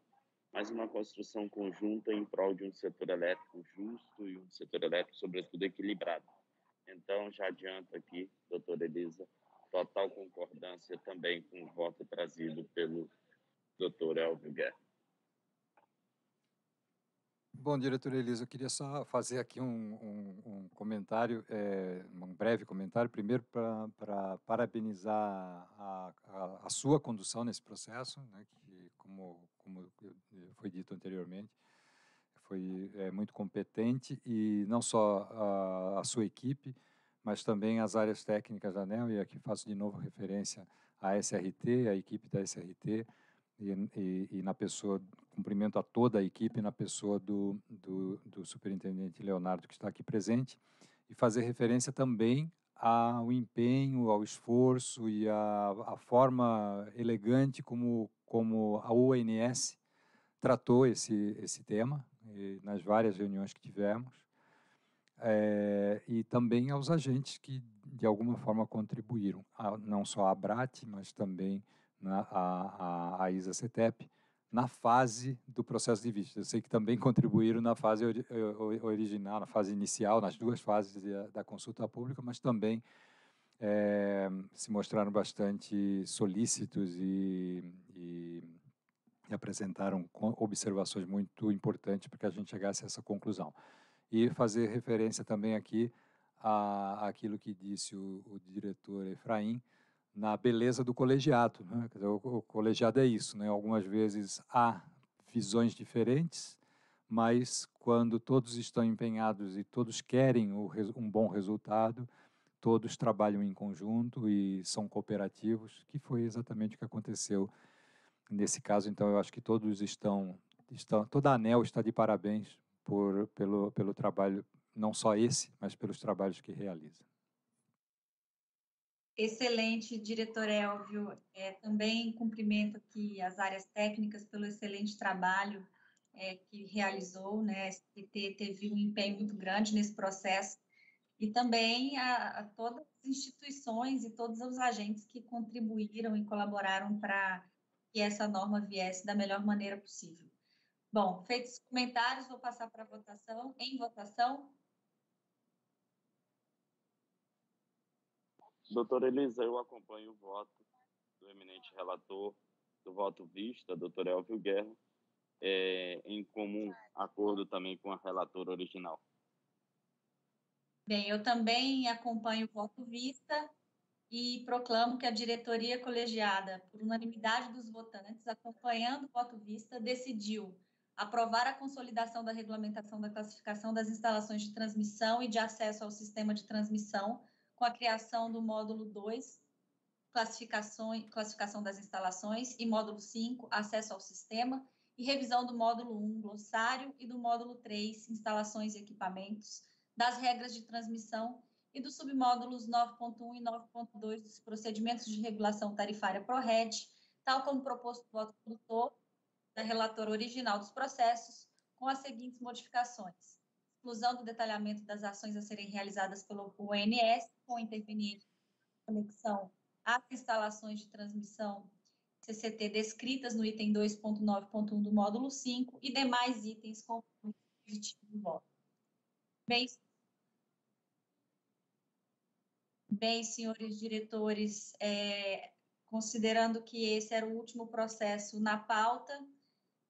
mas uma construção conjunta em prol de um setor elétrico justo e um setor elétrico, sobretudo, equilibrado. Então, já adianto aqui, doutora Elisa, total concordância também com o voto trazido pelo doutor Hélvio Guerra. Bom, diretora Elisa, eu queria só fazer aqui um comentário, um breve comentário, primeiro para parabenizar a sua condução nesse processo, né, que, como foi dito anteriormente, foi muito competente, e não só a sua equipe, mas também as áreas técnicas da ANEEL, e aqui faço de novo referência à SRT, à equipe da SRT, e na pessoa, cumprimento a toda a equipe, na pessoa do superintendente Leonardo, que está aqui presente, e fazer referência também ao empenho, ao esforço e à forma elegante como a ONS tratou esse tema, nas várias reuniões que tivemos, e também aos agentes que, de alguma forma, contribuíram, não só a ABRATE, mas também a ISA CTEEP, na fase do processo de vista. Eu sei que também contribuíram na fase original, na fase inicial, nas 2 fases da consulta pública, mas também se mostraram bastante solícitos e apresentaram observações muito importantes para que a gente chegasse a essa conclusão. E fazer referência também aqui àquilo que disse o diretor Efraim, na beleza do colegiado, né? O colegiado é isso, né? Algumas vezes há visões diferentes, mas quando todos estão empenhados e todos querem um bom resultado, todos trabalham em conjunto e são cooperativos, que foi exatamente o que aconteceu nesse caso. Então, eu acho que todos toda a ANEEL está de parabéns pelo trabalho, não só esse, mas pelos trabalhos que realiza. Excelente, diretor Hélvio. Também cumprimento aqui as áreas técnicas pelo excelente trabalho que realizou, né? A SCT teve um empenho muito grande nesse processo, e também a todas as instituições e todos os agentes que contribuíram e colaboraram para que essa norma viesse da melhor maneira possível. Bom, feitos os comentários, vou passar para a votação. Em votação. Doutora Elisa, eu acompanho o voto do eminente relator do voto vista, doutor Hélvio Guerra, em comum acordo também com a relatora original. Bem, eu também acompanho o voto vista e proclamo que a diretoria colegiada, por unanimidade dos votantes, acompanhando o voto vista, decidiu aprovar a consolidação da regulamentação da classificação das instalações de transmissão e de acesso ao sistema de transmissão com a criação do módulo 2, classificação das instalações, e módulo 5, acesso ao sistema, e revisão do módulo 1, glossário, e do módulo 3, instalações e equipamentos, das regras de transmissão e dos submódulos 9.1 e 9.2 dos procedimentos de regulação tarifária PRORET, tal como proposto no voto condutor da relatora original dos processos, com as seguintes modificações: exclusão do detalhamento das ações a serem realizadas pelo ONS, com interveniente conexão às instalações de transmissão CCT descritas no item 2.9.1 do módulo 5 e demais itens conforme o dispositivo do voto. Bem, senhores diretores, considerando que esse era o último processo na pauta,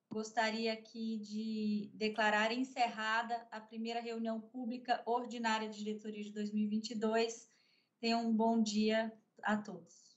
gostaria aqui de declarar encerrada a primeira reunião pública ordinária de diretoria de 2022. Tenham um bom dia a todos.